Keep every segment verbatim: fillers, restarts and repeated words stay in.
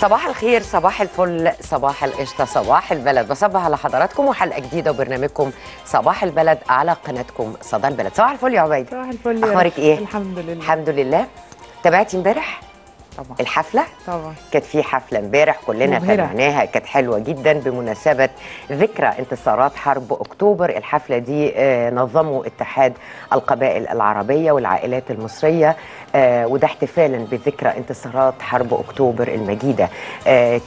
صباح الخير، صباح الفل، صباح القشطة، صباح البلد. بصبح على حضراتكم وحلقة جديدة وبرنامجكم صباح البلد على قناتكم صدى البلد. صباح الفل يا عبيد. صباح الفل. أخبارك إيه؟ الحمد لله. الحمد لله. تابعتي امبارح؟ طبعا. الحفلة؟ طبعا. كانت في حفلة امبارح كلنا تابعناها، كانت حلوة جدا بمناسبة ذكرى انتصارات حرب أكتوبر. الحفلة دي نظموا اتحاد القبائل العربية والعائلات المصرية، وده احتفالا بذكرى انتصارات حرب أكتوبر المجيدة.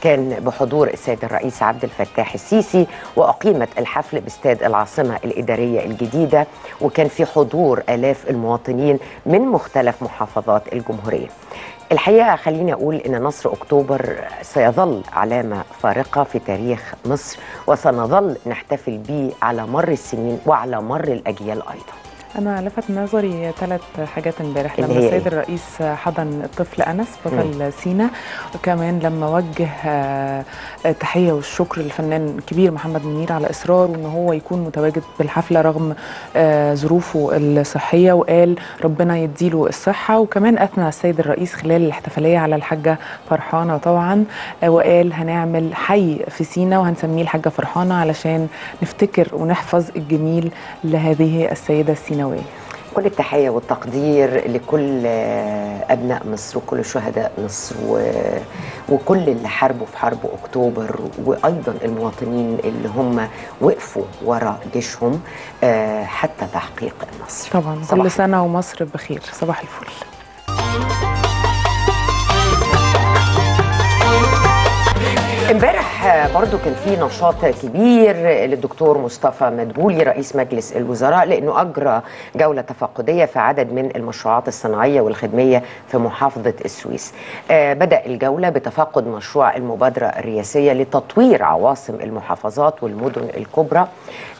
كان بحضور السيد الرئيس عبد الفتاح السيسي، وأقيمت الحفل باستاد العاصمة الإدارية الجديدة، وكان في حضور آلاف المواطنين من مختلف محافظات الجمهورية. الحقيقة خليني أقول إن نصر أكتوبر سيظل علامة فارقة في تاريخ مصر، وسنظل نحتفل به على مر السنين وعلى مر الأجيال أيضا. أنا لفت نظري ثلاث حاجات امبارح، لما السيد الرئيس حضن الطفل أنس بطل سينا، وكمان لما وجه تحية والشكر للفنان الكبير محمد منير على إصراره إن هو يكون متواجد بالحفلة رغم ظروفه الصحية، وقال ربنا يديله الصحة. وكمان أثنى السيد الرئيس خلال الاحتفالية على الحاجة فرحانة طبعا، وقال هنعمل حي في سينا وهنسميه الحاجة فرحانة علشان نفتكر ونحفظ الجميل لهذه السيدة السيناوية. كل التحية والتقدير لكل أبناء مصر وكل شهداء مصر و... وكل اللي حاربوا في حرب أكتوبر، وأيضا المواطنين اللي هم وقفوا وراء جيشهم حتى تحقيق النصر. طبعا كل سنة ومصر بخير. صباح الفل. امبارح برضو كان في نشاط كبير للدكتور مصطفى مدبولي رئيس مجلس الوزراء، لأنه أجرى جولة تفقدية في عدد من المشروعات الصناعية والخدمية في محافظة السويس. آه بدأ الجولة بتفقد مشروع المبادرة الرئاسية لتطوير عواصم المحافظات والمدن الكبرى،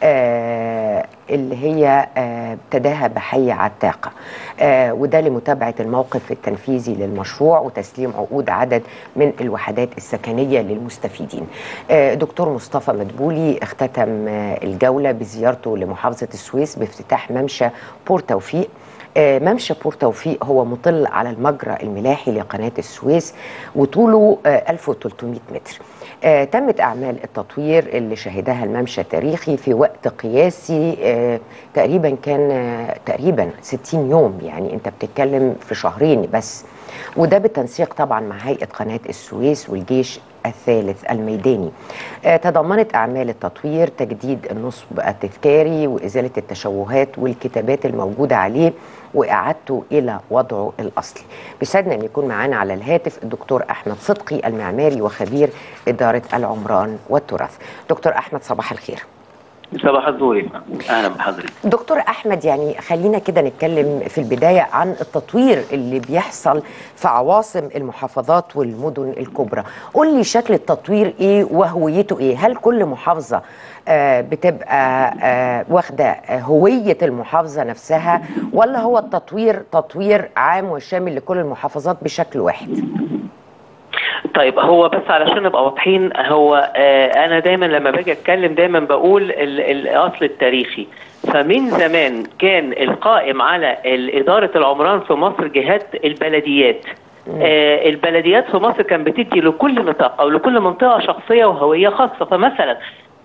آه اللي هي ابتداها بحي عتاقة، آه وده لمتابعة الموقف التنفيذي للمشروع وتسليم عقود عدد من الوحدات السكنية للمستفيدين. آه دكتور مصطفى مدبولي اختتم آه الجولة بزيارته لمحافظة السويس بافتتاح ممشى بورتوفيق. آه ممشى بورتوفيق هو مطل على المجرى الملاحي لقناة السويس، وطوله آه ألف وثلاثمائة متر. آه تمت أعمال التطوير اللي شهدها الممشى التاريخي في وقت قياسي، آه تقريبا كان آه تقريبا ستين يوم، يعني أنت بتتكلم في شهرين بس، وده بالتنسيق طبعا مع هيئة قناة السويس والجيش الثالث الميداني. آه تضمنت أعمال التطوير تجديد النصب التذكاري وإزالة التشوهات والكتابات الموجودة عليه وإعادته إلى وضعه الأصلي. بيسعدنا أن يكون معانا على الهاتف الدكتور أحمد صدقي المعماري وخبير إدارة العمران والتراث. دكتور أحمد صباح الخير. صباح الخير، أهلا بحضرتك. دكتور أحمد، يعني خلينا كده نتكلم في البداية عن التطوير اللي بيحصل في عواصم المحافظات والمدن الكبرى. قول لي شكل التطوير إيه وهويته إيه؟ هل كل محافظة آه بتبقى آه واخدة هوية المحافظة نفسها، ولا هو التطوير تطوير عام وشامل لكل المحافظات بشكل واحد؟ طيب، هو بس علشان نبقى واضحين، هو آه انا دايما لما باجي اتكلم دايما بقول الاصل التاريخي. فمن زمان كان القائم على اداره العمران في مصر جهات البلديات. آه البلديات في مصر كان بتدي لكل منطقه او لكل منطقه شخصيه وهويه خاصه. فمثلا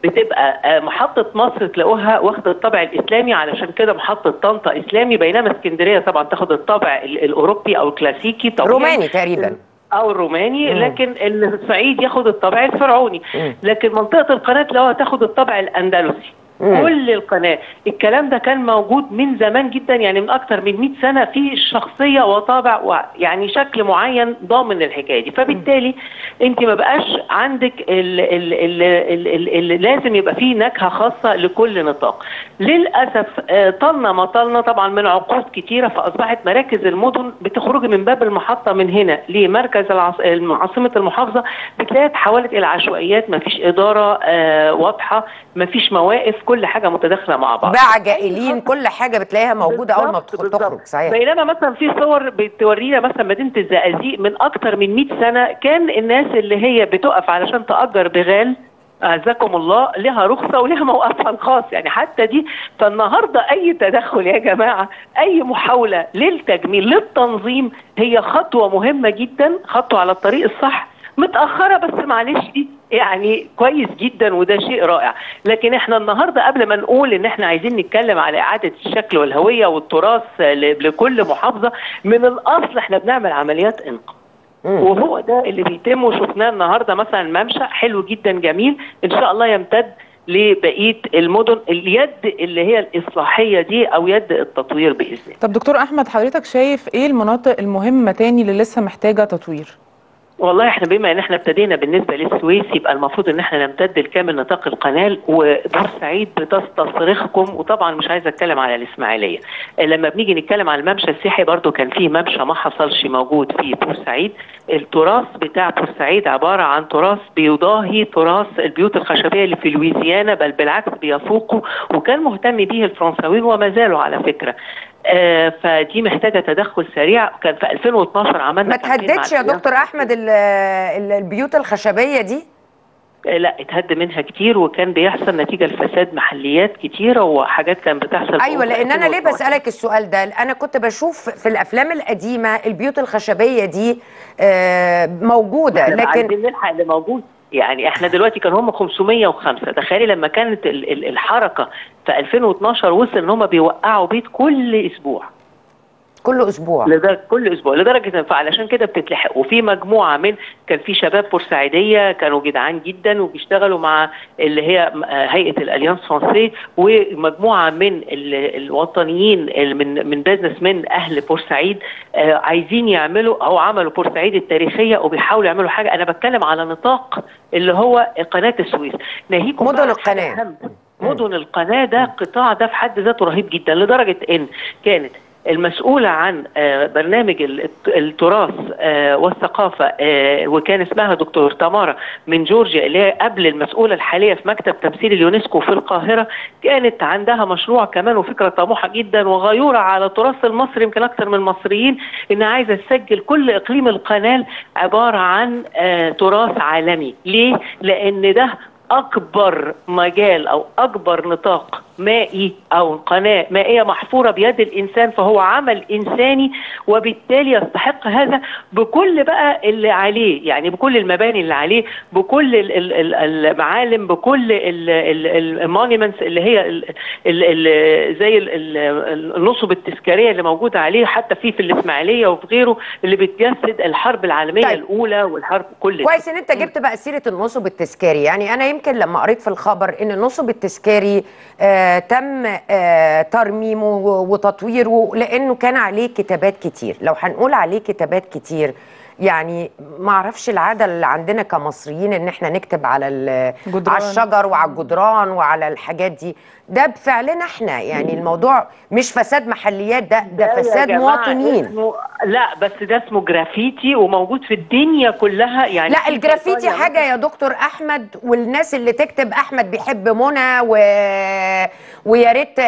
بتبقى محطة مصر تلاقوها واخدة الطابع الإسلامي، علشان كده محطة طنطا إسلامي، بينما اسكندرية طبعا تاخد الطابع الأوروبي أو الكلاسيكي روماني تقريبا أو الروماني، لكن الصعيد ياخد الطابع الفرعوني، لكن منطقة القناة تلاقوها تاخد الطابع الأندلسي. كل القناة الكلام ده كان موجود من زمان جدا، يعني من أكتر من مئة سنة في شخصية وطابع ويعني شكل معين ضامن الحكاية دي. فبالتالي أنت ما بقاش عندك ال ال ال ال ال ال لازم يبقى فيه نكهة خاصة لكل نطاق. للأسف طلنا ما طلنا طبعا من عقود كتيرة، فأصبحت مراكز المدن بتخرج من باب المحطة من هنا لمركز عاصمة المحافظة، بتلاقيها اتحولت إلى عشوائيات، ما فيش إدارة آه واضحة، ما فيش مواقف، كل حاجه متداخله مع بعض، بعجائلين، كل حاجه بتلاقيها موجوده اول ما بتخرج. صحيح. بينما مثلا في صور بتورينا مثلا مدينه الزقازيق من اكتر من مئة سنه، كان الناس اللي هي بتقف علشان تاجر بغال أعزكم الله لها رخصة ولها موقفها الخاص، يعني حتى دي. فالنهاردة أي تدخل يا جماعة، أي محاولة للتجميل للتنظيم هي خطوة مهمة جدا، خطوة على الطريق الصح، متأخرة بس معلش دي يعني كويس جدا وده شيء رائع. لكن احنا النهاردة قبل ما نقول ان احنا عايزين نتكلم على اعادة الشكل والهوية والتراث لكل محافظة، من الاصل احنا بنعمل عمليات انقاذ، وهو ده اللي بيتم وشفناه النهاردة. مثلا ممشى حلو جدا جميل ان شاء الله يمتد لبقيه المدن، اليد اللي هي الاصلاحيه دي او يد التطوير باذن الله. طب دكتور احمد، حضرتك شايف ايه المناطق المهمه تاني اللي لسه محتاجه تطوير؟ والله احنا بما ان احنا ابتدينا بالنسبه للسويس يبقى المفروض ان احنا نمتد لكامل نطاق القناه، وبورسعيد بتستصرخكم. وطبعا مش عايز اتكلم على الاسماعيليه، لما بنيجي نتكلم على الممشى السياحي برضو كان فيه ممشى ما حصلش موجود في بورسعيد. التراث بتاع بورسعيد عباره عن تراث بيضاهي تراث البيوت الخشبيه اللي في لويزيانا، بل بالعكس بيفوقه، وكان مهتم به الفرنساويين وما زالوا على فكره. آه فدي محتاجه تدخل سريع. وكان في ألفين واتناشر عملنا ما اتهدتش يا دكتور احمد البيوت الخشبيه دي؟ لا اتهد منها كتير، وكان بيحصل نتيجه لفساد محليات كتيره وحاجات كانت بتحصل. ايوه، لان انا ليه بسالك السؤال ده؟ انا كنت بشوف في الافلام القديمه البيوت الخشبيه دي آه موجوده، لكن عايزين نلحق اللي موجود. يعني احنا دلوقتي كان هم خمسمية وخمسة، تخيلي لما كانت الحركه في ألفين واتناشر وصل ان هم بيوقعوا بيت كل اسبوع كل اسبوع لدرجه كل اسبوع لدرجه فعلشان كده بتتلحق. وفي مجموعه من كان في شباب بورسعيديه كانوا جدعان جدا وبيشتغلوا مع اللي هي هيئه الاليانس فرانسي، ومجموعه من الوطنيين من من بيزنس من اهل بورسعيد عايزين يعملوا او عملوا بورسعيد التاريخيه وبيحاولوا يعملوا حاجه. انا بتكلم على نطاق اللي هو قناه السويس، ناهيكم مدن القناه. مدن القناه ده قطاع ده في حد ذاته رهيب جدا، لدرجه ان كانت المسؤولة عن برنامج التراث والثقافة وكان اسمها دكتور تمارا من جورجيا اللي هي قبل المسؤولة الحالية في مكتب تمثيل اليونسكو في القاهرة، كانت عندها مشروع كمان وفكرة طموحة جدا وغيورة على التراث المصري يمكن أكثر من المصريين، إن عايزة تسجل كل إقليم القناة عبارة عن تراث عالمي. ليه؟ لأن ده أكبر مجال أو أكبر نطاق مائي أو قناة مائية محفورة بيد الإنسان، فهو عمل إنساني وبالتالي يستحق هذا بكل بقى اللي عليه، يعني بكل المباني اللي عليه، بكل المعالم، بكل المونيمنتس اللي هي ال ال ال زي النصب التذكارية اللي موجودة عليه، حتى في في الإسماعيلية وفي غيره اللي بتجسد الحرب العالمية طيب. الأولى والحرب كل كويس إن أنت جبت بقى سيرة النصب التذكاري. يعني أنا يمكن لما قريت في الخبر إن النصب التذكاري آه تم ترميمه وتطويره لأنه كان عليه كتابات كتير. لو هنقول عليه كتابات كتير يعني معرفش العادة اللي عندنا كمصريين إن احنا نكتب على على الشجر وعلى الجدران وعلى الحاجات دي، ده بفعلنا احنا. يعني الموضوع مش فساد محليات، ده ده فساد مواطنين. اسمه لا بس ده اسمه جرافيتي وموجود في الدنيا كلها. يعني لا الجرافيتي حاجة يا دكتور أحمد، والناس اللي تكتب أحمد بيحب منى و... ويا ريت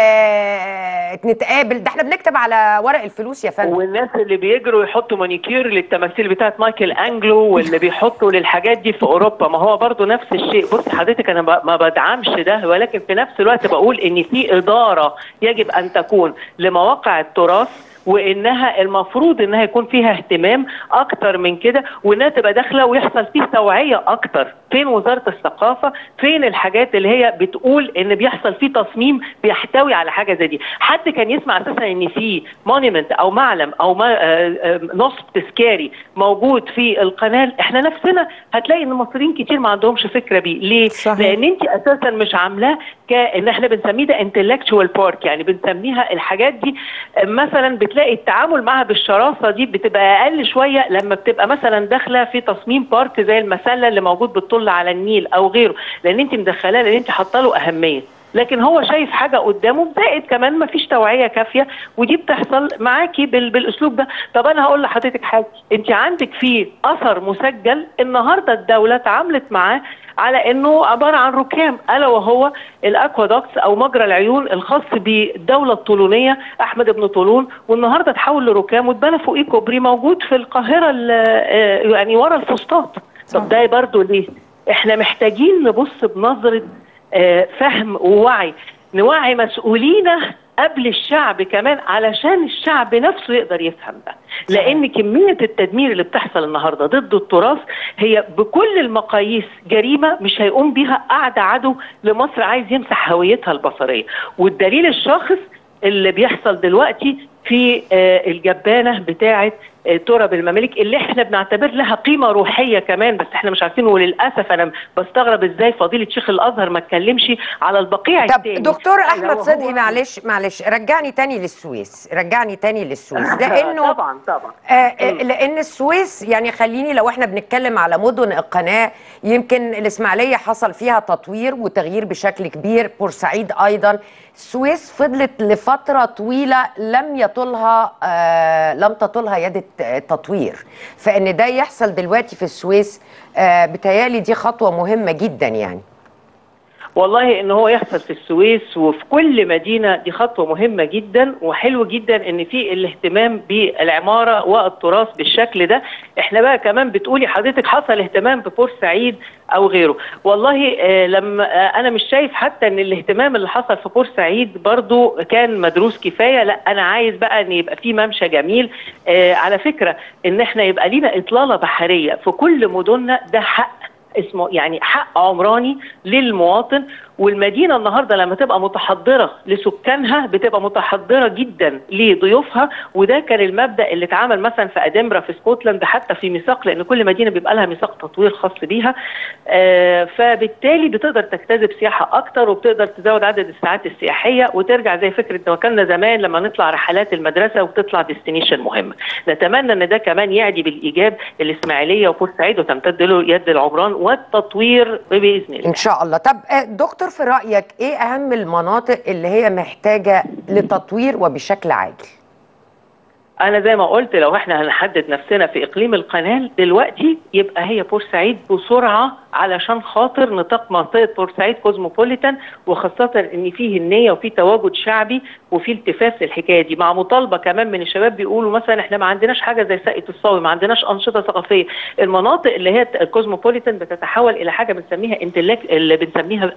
نتقابل، ده احنا بنكتب على ورق الفلوس يا فندم. والناس اللي بيجروا يحطوا مانيكير للتماثيل بتاعت مايكل أنجلو واللي بيحطوا للحاجات دي في أوروبا، ما هو برضو نفس الشيء. بص حضرتك أنا ما بدعمش ده، ولكن في نفس الوقت بقول ان في اداره يجب ان تكون لمواقع التراث، وانها المفروض انها يكون فيها اهتمام اكتر من كده، وانها تبقى داخله ويحصل فيه توعيه اكتر. فين وزاره الثقافه؟ فين الحاجات اللي هي بتقول ان بيحصل فيه تصميم بيحتوي على حاجه زي دي؟ حد كان يسمع اساسا ان في مونيمنت او معلم او نصب تذكاري موجود في القناه؟ احنا نفسنا هتلاقي ان المصريين كتير ما عندهمش فكره بيه. ليه؟ صحيح. لان انت اساسا مش عاملاه كان احنا بنسميه ده انتلكتشوال بارك، يعني بنسميها الحاجات دي مثلا تلاقي التعامل معها بالشراسه دي بتبقى اقل شويه لما بتبقى مثلا داخله في تصميم بارك زي المسله اللي موجود بتطل على النيل او غيره، لان انت مدخلاه لان انت حاطه له اهميه، لكن هو شايف حاجه قدامه زائد كمان ما فيش توعيه كافيه، ودي بتحصل معاكي بالاسلوب ده. طب انا هقول لحضرتك حاجه، انت عندك في اثر مسجل النهارده الدوله اتعاملت معاه على انه عباره عن ركام، الا وهو الاكوادوكس او مجرى العيون الخاص بالدوله الطولونيه احمد بن طولون، والنهارده اتحول لركام واتبنى فوقيه كوبري موجود في القاهره يعني ورا الفسطاط. طب ده برضه ليه؟ احنا محتاجين نبص بنظره فهم ووعي، نوعي مسؤولينا قبل الشعب كمان علشان الشعب نفسه يقدر يفهم ده، لأن كمية التدمير اللي بتحصل النهاردة ضد التراث هي بكل المقاييس جريمة مش هيقوم بيها أعدى عدو لمصر عايز يمسح هويتها البصرية. والدليل الشاخص اللي بيحصل دلوقتي في الجبانة بتاعة تراب المماليك اللي احنا بنعتبر لها قيمة روحية كمان، بس احنا مش عارفين. وللأسف انا بستغرب ازاي فضيلة شيخ الازهر ما اتكلمش على البقيع التاني. طب دكتور احمد صدقي معلش معلش رجعني تاني للسويس، رجعني تاني للسويس لانه طبعا طبعا آه لان السويس يعني خليني لو احنا بنتكلم على مدن القناة، يمكن الاسماعيلية حصل فيها تطوير وتغيير بشكل كبير، بورسعيد ايضا. السويس فضلت لفترة طويلة لم يطلها آه لم تطلها يد التطوير، فإن ده يحصل دلوقتي في السويس آه بتهيألي دي خطوة مهمة جدا يعني. والله إن هو يحصل في السويس وفي كل مدينة دي خطوة مهمة جدا، وحلو جدا إن في الاهتمام بالعمارة والتراث بالشكل ده. إحنا بقى كمان بتقولي حضرتك حصل اهتمام ببورسعيد أو غيره، والله آه لما آه أنا مش شايف حتى إن الاهتمام اللي حصل في بورسعيد برضو كان مدروس كفاية. لا أنا عايز بقى إن يبقى في ممشى جميل، آه على فكرة إن إحنا يبقى لينا إطلالة بحرية في كل مدننا، ده حق اسمه يعني حق عمراني للمواطن. والمدينة النهاردة لما تبقى متحضرة لسكانها بتبقى متحضرة جدا لضيوفها، وده كان المبدأ اللي اتعمل مثلا في أدنبرا في اسكتلند حتى في ميثاق، لأن كل مدينة بيبقى لها ميثاق تطوير خاص بيها، آه فبالتالي بتقدر تجتذب سياحة أكتر وبتقدر تزود عدد الساعات السياحية وترجع زي فكرة توكلنا زمان لما نطلع رحلات المدرسة وبتطلع ديستنيشن مهمة. نتمنى إن ده كمان يعدي بالإيجاب الإسماعيلية وبورسعيد وتمتد له يد العمران والتطوير بإذن الله إن شاء الله. طب دكتور في رأيك ايه اهم المناطق اللي هي محتاجة لتطوير وبشكل عاجل؟ انا زي ما قلت لو احنا هنحدد نفسنا في اقليم القناه دلوقتي يبقى هي بورسعيد بسرعه، علشان خاطر نطاق منطقه بورسعيد كوزموبوليتان، وخاصه ان فيه النيه وفي تواجد شعبي وفي التفاف للحكايه دي، مع مطالبه كمان من الشباب بيقولوا مثلا احنا ما عندناش حاجه زي ساقية الصاوي، ما عندناش انشطه ثقافيه. المناطق اللي هي الكوزموبوليتان بتتحول الى حاجه بنسميها انتلاك اللي بنسميها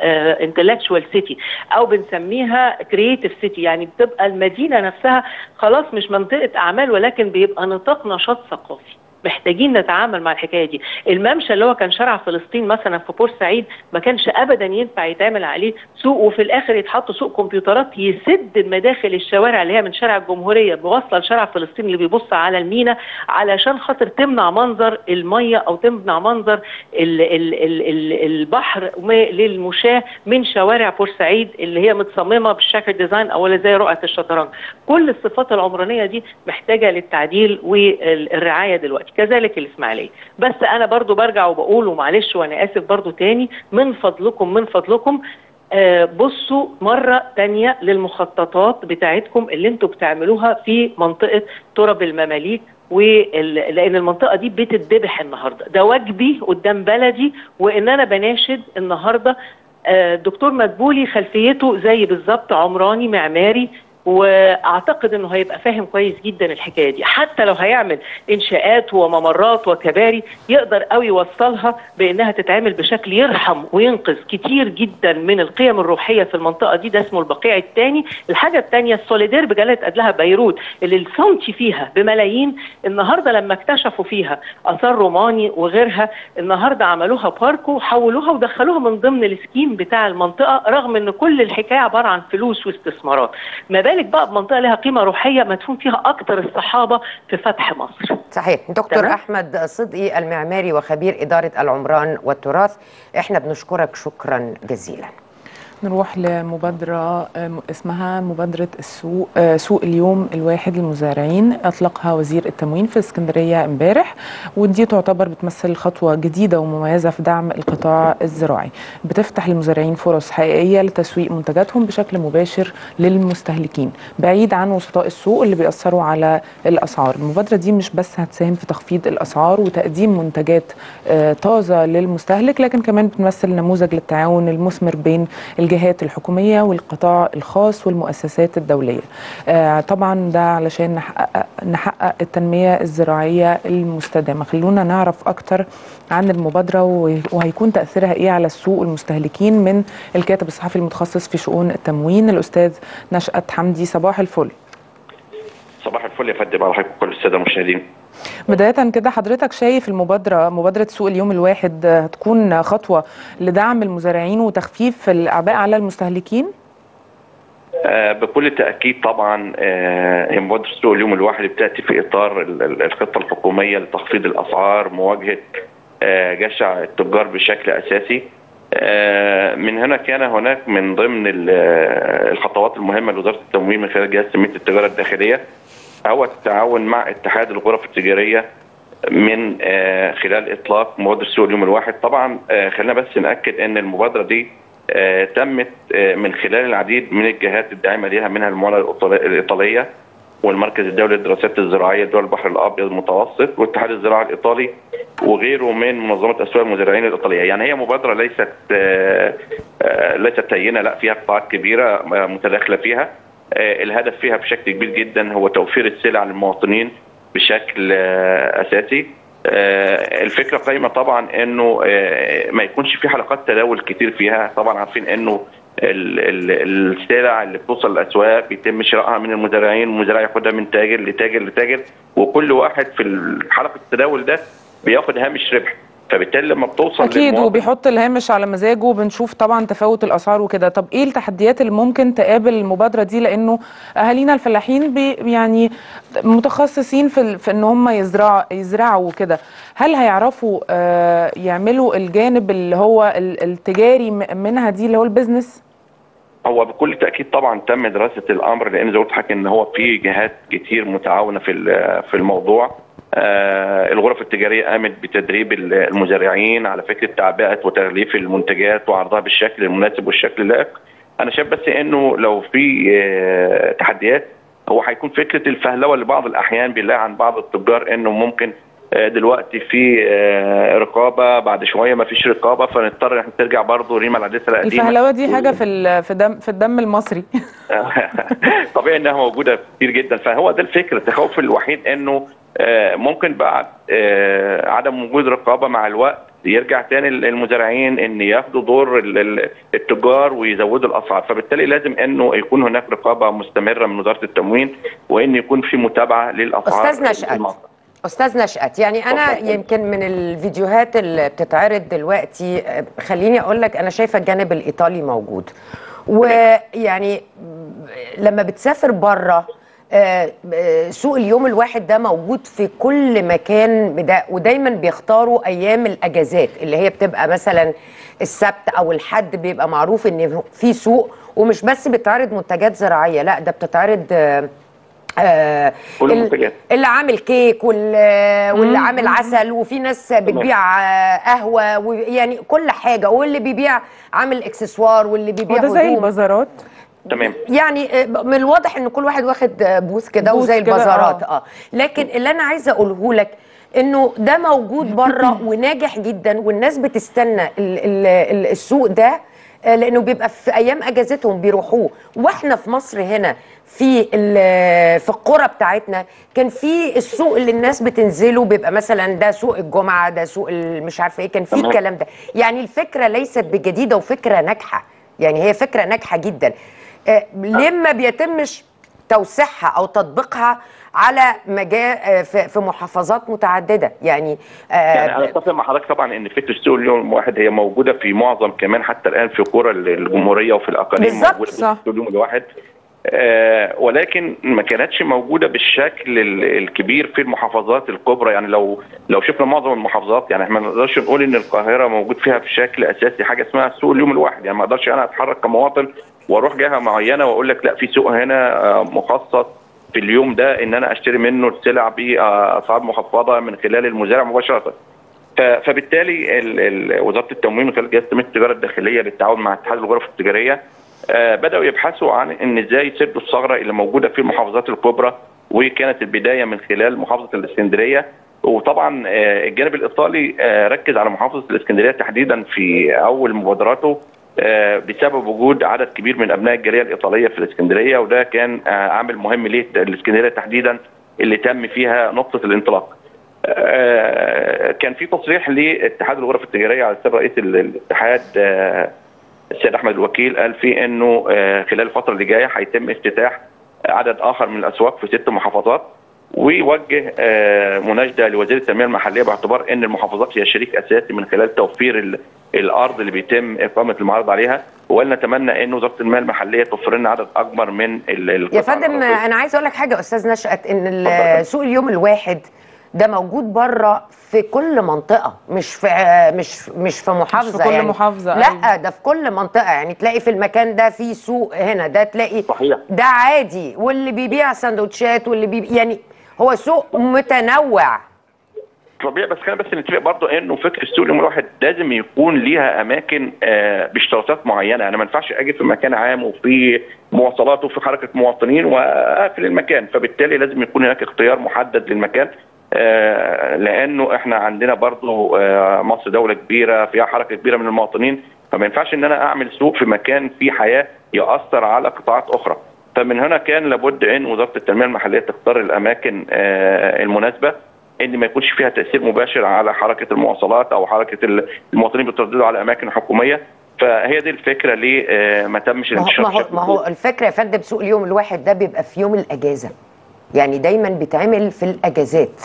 انتلاكشوال سيتي او بنسميها كرييتيف سيتي، يعني بتبقى المدينه نفسها خلاص مش منطقه أعمال ولكن بيبقى نطاق نشاط ثقافي. محتاجين نتعامل مع الحكايه دي. الممشى اللي هو كان شارع فلسطين مثلا في بورسعيد ما كانش ابدا ينفع يتعمل عليه سوق، وفي الاخر يتحط سوق كمبيوترات يسد مداخل الشوارع اللي هي من شارع الجمهوريه بوصل شارع فلسطين اللي بيبص على المينا، علشان خاطر تمنع منظر الميه او تمنع منظر ال ال ال ال البحر للمشاه من شوارع بورسعيد اللي هي متصممه بالشكل ديزاين او زي رؤيه الشطرنج. كل الصفات العمرانيه دي محتاجه للتعديل والرعايه دلوقتي، كذلك الإسماعيلية. بس أنا برضو برجع وبقول ومعلش وأنا آسف برضو تاني، من فضلكم من فضلكم آه بصوا مرة تانية للمخططات بتاعتكم اللي انتوا بتعملوها في منطقة تراب المماليك، لأن المنطقة دي بتتذبح النهاردة. ده واجبي قدام بلدي، وإن أنا بناشد النهاردة آه دكتور مدبولي خلفيته زي بالظبط عمراني معماري، واعتقد انه هيبقى فاهم كويس جدا الحكايه دي. حتى لو هيعمل انشاءات وممرات وكباري يقدر قوي يوصلها بانها تتعمل بشكل يرحم وينقذ كتير جدا من القيم الروحيه في المنطقه دي. ده اسمه البقيع الثاني. الحاجه الثانيه السوليدير بجلاله قدلها بيروت اللي الصمت فيها بملايين، النهارده لما اكتشفوا فيها اثار روماني وغيرها النهارده عملوها بارك وحولوها ودخلوها من ضمن السكيم بتاع المنطقه، رغم ان كل الحكايه عباره عن فلوس واستثمارات. ما ذلك بقى بمنطقه لها قيمه روحيه مدفون فيها اكتر الصحابه في فتح مصر. صحيح. دكتور تمام؟ احمد صدقي المعماري وخبير اداره العمران والتراث، احنا بنشكرك شكرا جزيلا. نروح لمبادره اسمها مبادره السوق سوق اليوم الواحد للمزارعين، اطلقها وزير التموين في اسكندريه امبارح، ودي تعتبر بتمثل خطوه جديده ومميزه في دعم القطاع الزراعي، بتفتح للمزارعين فرص حقيقيه لتسويق منتجاتهم بشكل مباشر للمستهلكين بعيد عن وسطاء السوق اللي بيأثروا على الاسعار. المبادره دي مش بس هتساهم في تخفيض الاسعار وتقديم منتجات طازه للمستهلك، لكن كمان بتمثل نموذج للتعاون المثمر بين الجهات الحكومية والقطاع الخاص والمؤسسات الدولية. طبعا ده علشان نحقق, نحقق التنمية الزراعية المستدامة. خلونا نعرف أكتر عن المبادرة وهيكون تأثيرها إيه على السوق والمستهلكين من الكاتب الصحفي المتخصص في شؤون التموين الأستاذ نشأت حمدي. صباح الفل. صباح الفل يا فندم، مرحبا بكل الساده المشاهدين. بدايه كده حضرتك شايف المبادره مبادره سوق اليوم الواحد هتكون خطوه لدعم المزارعين وتخفيف الاعباء على المستهلكين؟ آه بكل تاكيد طبعا. آه مبادره سوق اليوم الواحد بتاتي في اطار الخطه الحكوميه لتخفيض الاسعار، مواجهه آه جشع التجار بشكل اساسي. من هنا كان هناك من ضمن الخطوات المهمه لوزاره التموين من خلال جهاز تنميه التجاره الداخليه هو التعاون مع اتحاد الغرف التجاريه من خلال اطلاق مبادره سوق اليوم الواحد. طبعا خلينا بس ناكد ان المبادره دي تمت من خلال العديد من الجهات الداعمه ليها، منها المعونه الايطاليه والمركز الدولي للدراسات الزراعيه دول البحر الابيض المتوسط واتحاد الزراعه الايطالي وغيره من منظمه اسواق المزارعين الايطاليه. يعني هي مبادره ليست ليست هينه، لا فيها قطاعات كبيره متداخله فيها. الهدف فيها بشكل كبير جدا هو توفير السلع للمواطنين بشكل اساسي. الفكره قايمه طبعا انه ما يكونش في حلقات تداول كتير فيها. طبعا عارفين انه السلع اللي بتوصل الاسواق بيتم شرائها من المزارعين، المزارع ياخدها من تاجر لتاجر لتاجر، وكل واحد في حلقه التداول ده بياخد هامش ربح، فبالتالي لما بتوصل اكيد وبيحط الهامش على مزاجه بنشوف طبعا تفاوت الاسعار وكده. طب ايه التحديات اللي ممكن تقابل المبادره دي؟ لانه اهالينا الفلاحين بي يعني متخصصين في, في ان هم يزرعوا يزرعوا وكده، هل هيعرفوا آه يعملوا الجانب اللي هو التجاري منها دي اللي هو البيزنس؟ هو بكل تاكيد طبعا تم دراسه الامر، لان زي ما قلت لحضرتك ان هو في جهات كتير متعاونه في في الموضوع. آه الغرف التجاريه قامت بتدريب المزارعين على فكره تعبئه وتغليف المنتجات وعرضها بالشكل المناسب والشكل اللائق. انا شايف بس انه لو في آه تحديات هو هيكون فكره الفهلوه اللي بعض الاحيان بنلاقيها عن بعض التجار، انه ممكن آه دلوقتي في آه رقابه، بعد شويه ما فيش رقابه، فنضطر احنا نرجع برضه ريما العدسه القديمه. الفهلوه دي حاجه في في دم في الدم المصري. طبيعي انها موجوده كتير جدا، فهو ده الفكره. التخوف الوحيد انه ممكن بعد عدم وجود رقابه مع الوقت يرجع تاني المزارعين ان ياخدوا دور التجار ويزودوا الاسعار، فبالتالي لازم انه يكون هناك رقابه مستمره من وزاره التموين وان يكون في متابعه للاسعار. استاذ نشأت استاذ نشأت يعني انا أستاذ. يمكن من الفيديوهات اللي بتتعرض دلوقتي خليني اقول لك انا شايفه الجانب الايطالي موجود، ويعني لما بتسافر بره سوق اليوم الواحد ده موجود في كل مكان، ودايما بيختاروا ايام الاجازات اللي هي بتبقى مثلا السبت او الحد، بيبقى معروف ان في سوق، ومش بس بتعرض منتجات زراعيه، لا ده بتتعرض آه اللي عامل كيك واللي عامل عسل، وفي ناس بتبيع آه قهوه، ويعني كل حاجه، واللي بيبيع عامل اكسسوار، واللي بيبيع هدوم. وده زي البازارات تمام، يعني من الواضح ان كل واحد واخد بوث كده وزي البازارات. اه لكن اللي انا عايزه اقوله لك انه ده موجود بره وناجح جدا، والناس بتستنى ال ال ال السوق ده لانه بيبقى في ايام اجازتهم بيروحوه. واحنا في مصر هنا في في القرى بتاعتنا كان في السوق اللي الناس بتنزله، بيبقى مثلا ده سوق الجمعه، ده سوق مش عارفه ايه، كان في الكلام ده. يعني الفكره ليست بجديده وفكره ناجحه، يعني هي فكره ناجحه جدا. ليه ما بيتمش توسيعها او تطبيقها على مجال في محافظات متعدده؟ يعني يعني انا اتفق مع حضرتك طبعا ان فكره سوق اليوم الواحد هي موجوده في معظم كمان حتى الان في قرى الجمهوريه وفي الاقاليم موجوده سوق اليوم الواحد، آه ولكن ما كانتش موجوده بالشكل الكبير في المحافظات الكبرى. يعني لو لو شفنا معظم المحافظات، يعني احنا ما نقدرش نقول ان القاهره موجود فيها بشكل اساسي حاجه اسمها سوق اليوم الواحد. يعني ما اقدرش انا اتحرك كمواطن واروح جهه معينه واقول لك لا في سوق هنا مخصص في اليوم ده ان انا اشتري منه السلع باسعار مخفضه من خلال المزارع مباشره. فبالتالي وزاره التموين من خلال جهاز تنميه التجاره الداخليه للتعاون مع اتحاد الغرف التجاريه آه بدأوا يبحثوا عن ان ازاي يسدوا الثغره اللي موجوده في المحافظات الكبرى، وكانت البدايه من خلال محافظه الاسكندريه. وطبعا آه الجانب الايطالي آه ركز على محافظه الاسكندريه تحديدا في اول مبادراته، بسبب وجود عدد كبير من ابناء الجاليه الايطاليه في الاسكندريه، وده كان عامل مهم ليه الاسكندريه تحديدا اللي تم فيها نقطه الانطلاق. كان في تصريح لاتحاد الغرف التجاريه على سبيل رئيس الاتحاد السيد احمد الوكيل، قال فيه انه خلال الفتره اللي جايه هيتم افتتاح عدد اخر من الاسواق في ست محافظات، ويوجه مناشده لوزير التنميه المحليه باعتبار ان المحافظات هي شريك اساسي من خلال توفير الارض اللي بيتم اقامه المعارض عليها، ولنتمنى ان وزاره المال المحليه توفر لنا عدد اكبر من القطع. يا فندم انا عايز اقول لك حاجه استاذ نشأت، ان سوق اليوم الواحد ده موجود بره في كل منطقه، مش في مش مش في محافظه، مش في كل يعني محافظه، لا ده في كل منطقه، يعني تلاقي في المكان ده في سوق هنا، ده تلاقي صحيح. ده عادي، واللي بيبيع سندوتشات واللي بيبيع يعني هو سوق متنوع طبيعي. بس خلينا بس نتفق برضه انه فكره السوق اليوم الواحد لازم يكون ليها اماكن باشتراطات معينه، انا ما ينفعش اجي في مكان عام وفي مواصلات وفي حركه مواطنين واقفل المكان، فبالتالي لازم يكون هناك اختيار محدد للمكان، لانه احنا عندنا برضه مصر دوله كبيره فيها حركه كبيره من المواطنين، فما ينفعش ان انا اعمل سوق في مكان فيه حياه ياثر على قطاعات اخرى. فمن هنا كان لابد ان وزاره التنميه المحليه تختار الاماكن المناسبه ان ما يكونش فيها تاثير مباشر على حركه المواصلات او حركه المواطنين بيترددوا على اماكن حكوميه، فهي دي الفكره ليه ما تمش الانتشار. ما هو, ما هو الفكره يا فندم سوق اليوم الواحد ده بيبقى في يوم الاجازه، يعني دايما بيتعمل في الاجازات،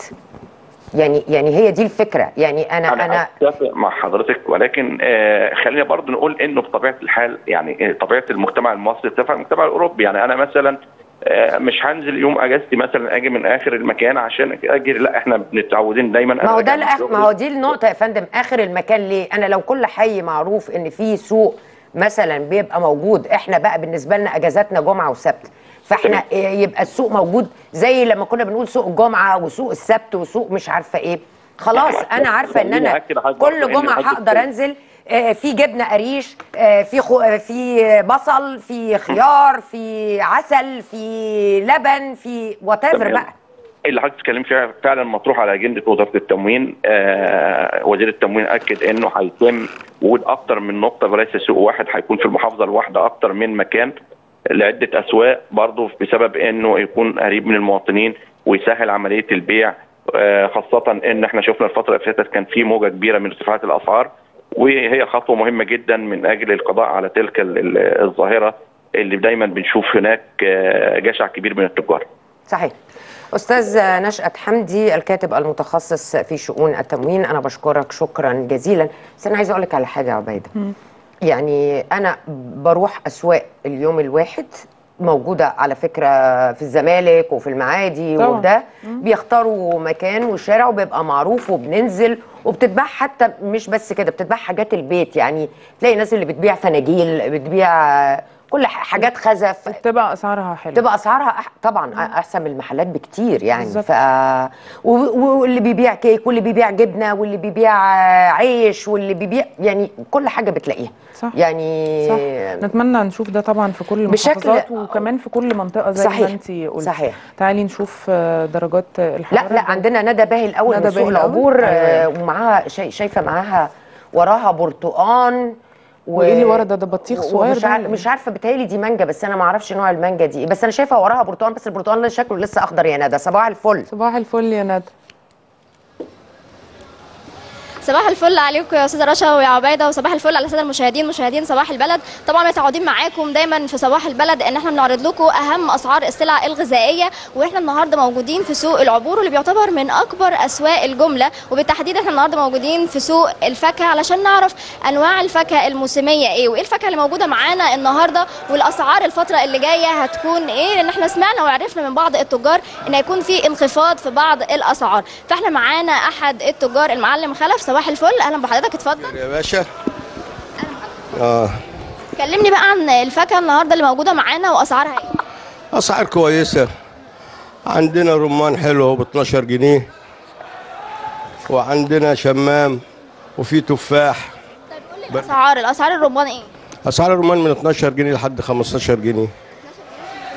يعني يعني هي دي الفكره. يعني انا انا, أنا اتفق مع حضرتك، ولكن آه خلينا برضه نقول انه بطبيعه الحال يعني طبيعه المجتمع المصري بتفهم المجتمع الاوروبي، يعني انا مثلا آه مش هنزل يوم اجازتي مثلا اجي من اخر المكان عشان اجري، لا احنا متعودين دايما. ما هو ده ما هو دي النقطه يا فندم، اخر المكان ليه؟ انا لو كل حي معروف ان في سوق مثلا بيبقى موجود، احنا بقى بالنسبه لنا اجازاتنا جمعه وسبت، فاحنا يبقى السوق موجود زي لما كنا بنقول سوق الجمعه وسوق السبت وسوق مش عارفه ايه، خلاص انا عارفه ان انا كل جمعه هقدر انزل في جبنه قريش، في في بصل، في خيار، في عسل، في لبن، في وات ايفر بقى اللي حضرتك بتتكلم فيها فعلا مطروح على اجنده وزاره التموين. آه وزير التموين اكد انه هيتم وجود اكتر من نقطه وليس سوق واحد، هيكون في المحافظه الواحده اكتر من مكان لعده اسواق، برضه بسبب انه يكون قريب من المواطنين ويسهل عمليه البيع، خاصه ان احنا شفنا الفتره اللي فاتت كان في موجه كبيره من ارتفاعات الاسعار، وهي خطوه مهمه جدا من اجل القضاء على تلك الظاهره اللي دايما بنشوف هناك جشع كبير من التجار. صحيح. استاذ نشأت حمدي الكاتب المتخصص في شؤون التموين، انا بشكرك شكرا جزيلا. بس انا عايزه اقول لك على حاجه يا عبيده، يعني أنا بروح أسواق اليوم الواحد موجودة على فكرة في الزمالك وفي المعادي طبعا. وده بيختاروا مكان وشارع وبيبقى معروف وبننزل وبتتباع، حتى مش بس كده بتتباع حاجات البيت، يعني تلاقي ناس اللي بتبيع فناجيل، بتبيع كل حاجات خزف، بتبقى أسعارها حلوة، بتبقى أسعارها أح... طبعا أحسن من المحلات بكتير يعني ف... و... واللي بيبيع كيك واللي بيبيع جبنة واللي بيبيع عيش واللي بيبيع يعني كل حاجة بتلاقيها. صح. يعني صح. نتمنى نشوف ده طبعا في كل المحافظات بشكل... وكمان في كل منطقة زي ما انتي قلتي. صحيح. تعالي نشوف درجات الحرارة. لا لا عندنا ندى باهي الأول من سوق العبور، ومعاها شايفة معاها وراها برتقان و... وايه اللي ورا ده؟ ده بطيخ صغير مش, عار... مش عارفه، بتهيألي دي مانجا بس انا ما اعرفش نوع المانجا دي، بس انا شايفه وراها برتقال، بس البرتقال شكله لسه اخضر. يا ندى صباح الفل. صباح الفل يا ندى. صباح الفل عليكم يا استاذه رشا ويا عبيده، وصباح الفل على الساده المشاهدين، مشاهدين صباح البلد. طبعا متعودين معاكم دايما في صباح البلد ان احنا بنعرض لكم اهم اسعار السلع الغذائيه، واحنا النهارده موجودين في سوق العبور واللي بيعتبر من اكبر اسواق الجمله، وبالتحديد احنا النهارده موجودين في سوق الفاكهه علشان نعرف انواع الفاكهه الموسميه ايه، وايه الفاكهه اللي موجوده معانا النهارده، والاسعار الفتره اللي جايه هتكون ايه، لان احنا سمعنا وعرفنا من بعض التجار ان هيكون في انخفاض في بعض الاسعار. فاحنا معانا احد التجار المعلم خلف. صباح الفل، اهلا بحضرتك، اتفضل يا باشا. اه كلمني بقى عن الفاكهه النهارده اللي موجوده معانا واسعارها ايه؟ اسعار كويسه، عندنا رمان حلو ب اتناشر جنيه، وعندنا شمام، وفي تفاح. طيب قول لي الاسعار، الاسعار الرمان ايه؟ اسعار الرمان من اتناشر جنيه لحد خمستاشر جنيه،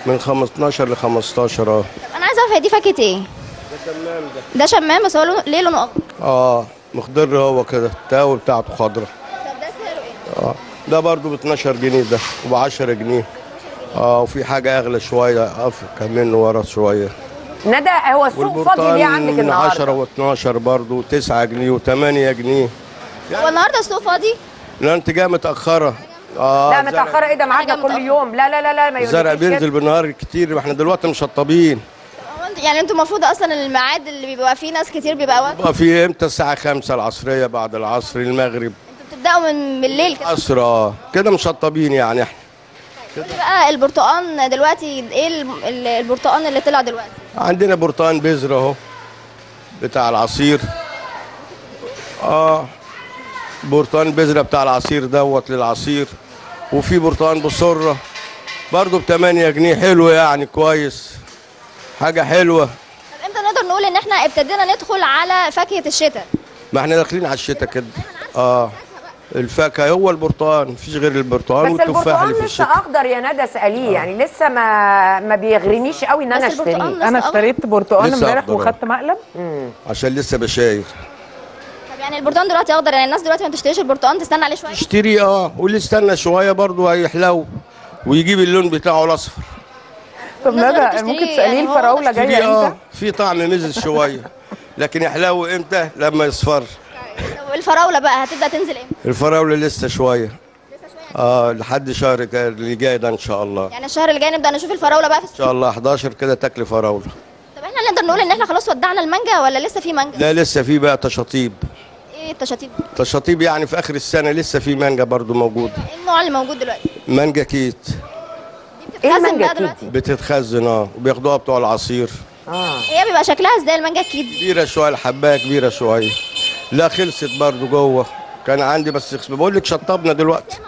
من خمستاشر ل خمستاشر. اه طب انا عايزه اعرف هي دي فاكهه ايه؟ ده شمام، ده ده شمام بس هو ليه لونه اخضر؟ اه مخضر هو كده، التاول بتاعته خضرا. طب ده سعره ايه؟ اه ده برضو ب اتناشر جنيه، ده وب عشرة جنيه. اه وفي حاجه اغلى شويه كمان ورا شويه. ندى هو السوق فاضي ليه عندك النهارده؟ من عشرة واتناشر برضو تسعة جنيه وتمانية جنيه. هو النهارده السوق فاضي؟ لا انت جايه متاخره. آه لا متاخره ايه ده معانا كل يوم. لا لا لا لا ما يقولكش الزرع بينزل بالنهار كتير، ما احنا دلوقتي مشطبين. يعني انتوا المفروض اصلا الميعاد اللي بيبقى فيه ناس كتير بيبقى وقت بيبقى فيه امتى؟ الساعه خمسة العصريه، بعد العصر، المغرب. انتوا بتبداوا من بالليل كده؟ العصر اه كده مشطبين يعني احنا. طيب قولي بقى البرتقان دلوقتي ايه؟ البرتقان اللي طلع دلوقتي عندنا برتقان بذر اهو بتاع العصير. اه برتقان بذره بتاع العصير دوت للعصير. وفي برتقان بسره برضه ب تمانية جنيه. حلو يعني كويس، حاجه حلوه. طب امتى نقدر نقول ان احنا ابتدينا ندخل على فاكهه الشتاء؟ ما احنا داخلين على الشتاء كده. اه الفاكهه هو البرتقان، مفيش غير البرتقان والتفاح اللي في الشتاء. بس البرتقان لسه اخضر يا ندى اساليه. آه. يعني لسه ما ما بيغرينيش قوي ان انا اشتريه. انا اشتريت برتقان امبارح وخدت مقلب مم. عشان لسه بشاير. يعني البرتقان دلوقتي اخضر، يعني الناس دلوقتي ما بتشتريش البرتقان، تستنى عليه شويه. تشتري اه واللي استنى شويه برضه هيحلو ويجيب اللون بتاعه الاصفر. طب ندى ممكن تساليه الفراوله جايه امتى؟ اه في طعم مزز شويه، لكن يحلو امتى؟ لما يصفر. طب الفراوله بقى هتبدا تنزل امتى؟ الفراوله لسه شويه. لسه شويه؟ اه لحد شهر اللي جاي ده ان شاء الله. يعني الشهر اللي جاي نبدا نشوف الفراوله بقى في السوق. ان شاء الله حداشر كده تاكلي فراوله. طب احنا نقدر نقول ان احنا خلاص ودعنا المانجا ولا لسه في مانجا؟ لا لسه في بقى تشاطيب. ايه التشاطيب؟ تشاطيب يعني في اخر السنه لسه في مانجا برضو موجوده. ايه النوع اللي موجود دلوقتي؟ مانجا كيت. ايه المانجا كيت؟ بتتخزن اه وبياخدوها بتوع العصير. اه هي بيبقى شكلها ازاي المانجا الكيت دي؟ كبيره شويه، الحبايه كبيره شويه. لا خلصت برضو جوه، كان عندي بس بقول لك شطبنا دلوقتي.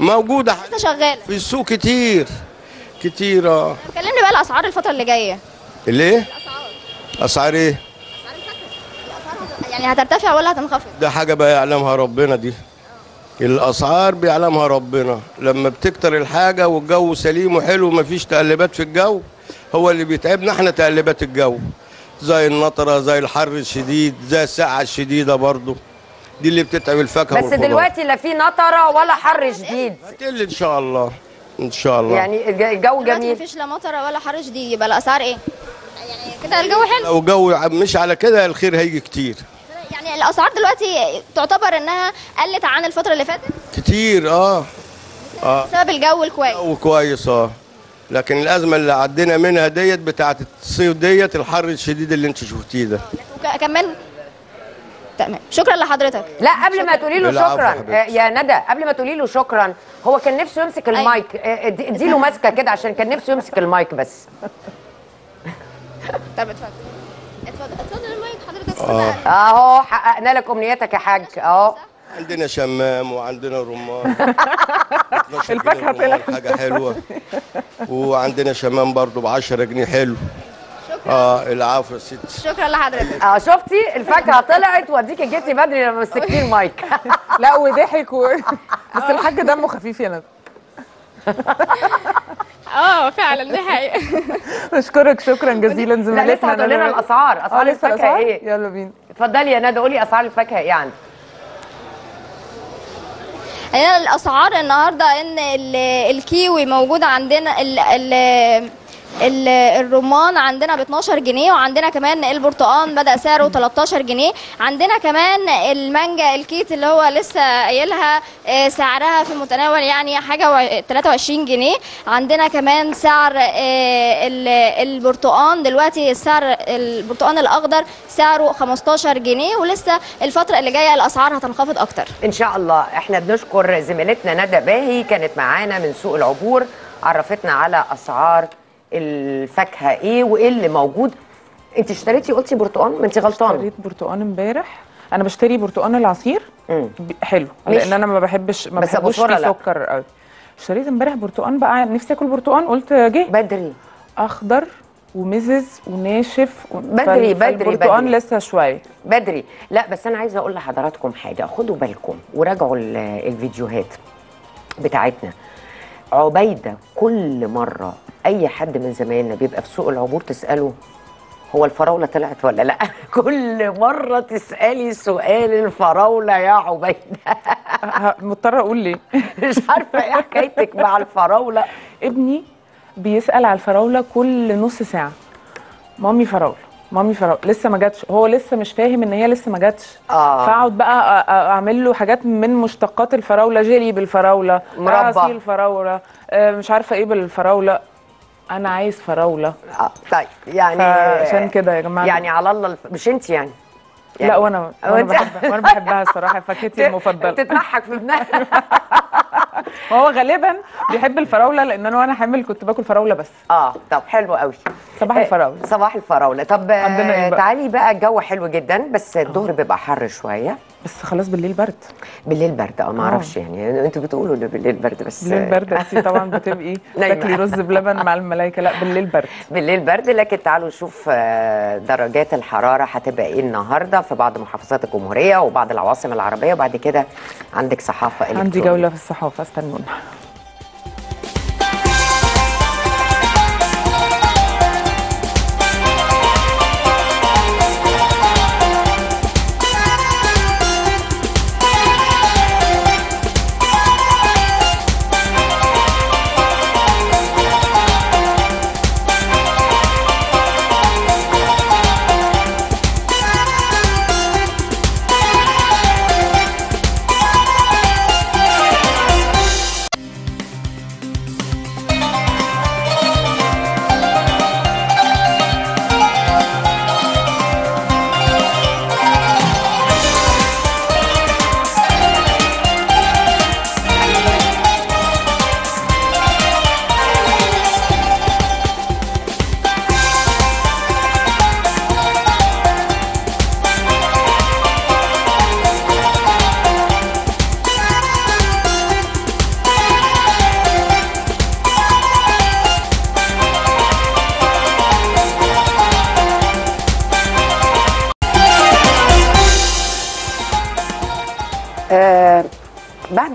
موجوده موجوده لسه شغاله في السوق كتير كتير. اه كلمني بقى الاسعار الفتره اللي جايه. الايه؟ الاسعار. اسعار ايه؟ يعني هترتفع ولا هتنخفض؟ ده حاجة بقى يعلمها ربنا دي. الأسعار بيعلمها ربنا، لما بتكتر الحاجة والجو سليم وحلو ومفيش تقلبات في الجو، هو اللي بيتعبنا احنا تقلبات الجو، زي النطرة، زي الحر الشديد، زي السقعة الشديدة برضو، دي اللي بتتعب الفاكهة والخضار. بس دلوقتي لا في نطرة ولا حر شديد. هتقل إن شاء الله، إن شاء الله. يعني الجو جميل. مفيش لا مطرة ولا حر شديد، يبقى الأسعار إيه؟ يعني كده الجو حلو. لو الجو مش على كده الخير هيجي كتير. يعني الاسعار دلوقتي تعتبر انها قلت عن الفتره اللي فاتت كتير. اه اه بسبب الجو الكويس. الجو كويس اه لكن الازمه اللي عدينا منها ديت بتاعه الصيف ديت، الحر الشديد اللي انت شفتيه ده. كمان تمام. شكرا لحضرتك. لا قبل ما تقولي له شكرا يا ندى، قبل ما تقولي له شكرا، هو كان نفسه يمسك المايك. اديله ماسكه كده عشان كان نفسه يمسك المايك بس. طب اتفضل اتفضل اتفضل المايك حضرتك. اه اهو حققنا لك امنيتك يا حاج اهو. عندنا شمام وعندنا رمان. الفاكهه طلعت حاجه حلوه. وعندنا شمام برضو ب عشرة جنيه حلو. شكرا. اه العفو يا ستي. شكرا لحضرتك. اه شفتي الفاكهه طلعت واديكي جيتي بدري لما مسكتي المايك. لا وضحك و... بس الحاج دمه خفيف يا ندى. اه فعلا دي حقيقة. بشكرك شكرا جزيلا زميلتنا. لا لسه هتقول لنا الاسعار، اسعار الفاكهه ايه؟ يلا بينا. اتفضلي يا ندى قولي اسعار الفاكهه ايه عندك؟ يعني الاسعار النهارده ان الكيوي موجود عندنا، ال ال ال الرمان عندنا ب اتناشر جنيه، وعندنا كمان البرتقان بدأ سعره تلتاشر جنيه، عندنا كمان المانجا الكيت اللي هو لسه قايلها سعرها في المتناول يعني حاجه تلاتة وعشرين جنيه، عندنا كمان سعر البرتقان دلوقتي السعر البرتقان الاخضر سعره خمستاشر جنيه، ولسه الفتره اللي جايه الاسعار هتنخفض اكتر ان شاء الله. احنا بنشكر زميلتنا ندى باهي كانت معانا من سوق العبور، عرفتنا على اسعار الفاكهه ايه وايه اللي موجود. انت اشتريتي قلتي برتقان؟ ما انت غلطانه. اشتريت برتقان امبارح. انا بشتري برتقان العصير مم. حلو لان انا ما بحبش ما بس بحبش فيه سكر قوي. اشتريت امبارح برتقان بقى نفسي اكل برتقان، قلت جه بدري اخضر ومزز وناشف بدري بدري البرتقان لسه شويه بدري. لا بس انا عايزه اقول لحضراتكم حاجه، خدوا بالكم وراجعوا الفيديوهات بتاعتنا. عبيده كل مره اي حد من زمايلنا بيبقى في سوق العبور تساله هو الفراولة طلعت ولا لأ؟ كل مرة تسألي سؤال الفراولة يا عبيدة. مضطرة أقول ليه؟ مش عارفة إيه حكايتك مع الفراولة. ابني بيسأل على الفراولة كل نص ساعة. مامي فراولة، مامي فراولة، لسه ما جاتش، هو لسه مش فاهم إن هي لسه ما جاتش. آه. فأقعد بقى أعمل له حاجات من مشتقات الفراولة، جيلي بالفراولة، مربى، عصير الفراولة، مش عارفة إيه بالفراولة. أنا عايز فراولة. آه طيب يعني عشان كده يا جماعة يعني على الله. مش أنت يعني. يعني لا وأنا وأنا بحبها وأنا بحبها الصراحة، فاكهتي المفضلة. بتتنحك في ابنها. هو غالبا بيحب الفراولة لأن أنا وأنا حامل كنت باكل فراولة بس. أه طب حلو قوي. صباح الفراولة. صباح الفراولة. طب إيه بقى؟ تعالي بقى، الجو حلو جدا بس الظهر بيبقى حر شوية. بس خلاص بالليل برد. بالليل برد اه ما اعرفش يعني انتوا بتقولوا ان بالليل برد بس بالليل برد انتي طبعا بتبقي تاكلي رز بلبن مع الملايكه. لا بالليل برد، بالليل برد. لكن تعالوا نشوف درجات الحراره هتبقى ايه النهارده في بعض محافظات الجمهوريه وبعض العواصم العربيه، وبعد كده عندك صحافه الكترونيه. عندي جوله في الصحافه، استنونا.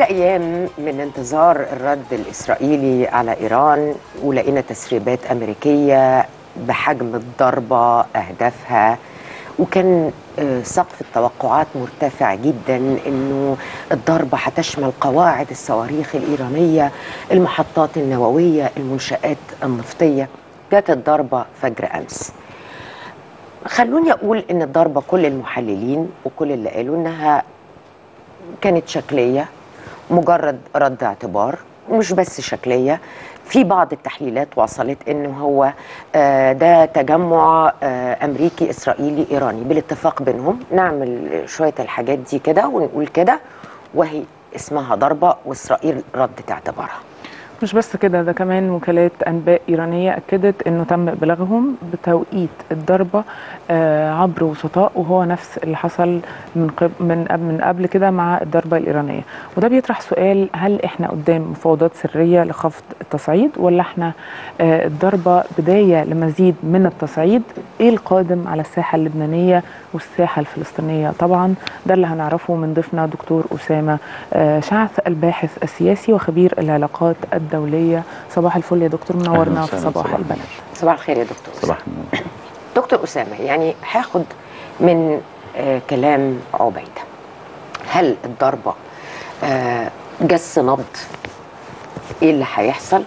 أيام من انتظار الرد الإسرائيلي على إيران ولقينا تسريبات أمريكية بحجم الضربة أهدافها، وكان سقف التوقعات مرتفع جدا إنه الضربة هتشمل قواعد الصواريخ الإيرانية، المحطات النووية، المنشآت النفطية. جت الضربة فجر أمس. خلوني أقول إن الضربة كل المحللين وكل اللي قالوا إنها كانت شكلية، مجرد رد اعتبار، مش بس شكلية. في بعض التحليلات وصلت إنه هو ده تجمع أمريكي إسرائيلي إيراني بالاتفاق بينهم، نعمل شوية الحاجات دي كده ونقول كده، وهي اسمها ضربة وإسرائيل ردت اعتبارها. مش بس كده، ده كمان وكالات أنباء إيرانية أكدت إنه تم إبلاغهم بتوقيت الضربة عبر وسطاء، وهو نفس اللي حصل من من قبل كده مع الضربة الإيرانية. وده بيطرح سؤال، هل إحنا قدام مفاوضات سرية لخفض التصعيد ولا إحنا الضربة بداية لمزيد من التصعيد؟ إيه القادم على الساحة اللبنانية والساحة الفلسطينية؟ طبعا ده اللي هنعرفه من ضيفنا دكتور أسامة شعث، الباحث السياسي وخبير العلاقات الدولية. صباح الفل يا دكتور، منورنا في صباح, صباح البلد. صباح الخير يا دكتور. صباح النور. دكتور أسامة، يعني هاخد من آه كلام عبيدة، هل الضربة آه جس نبض ايه اللي هيحصل،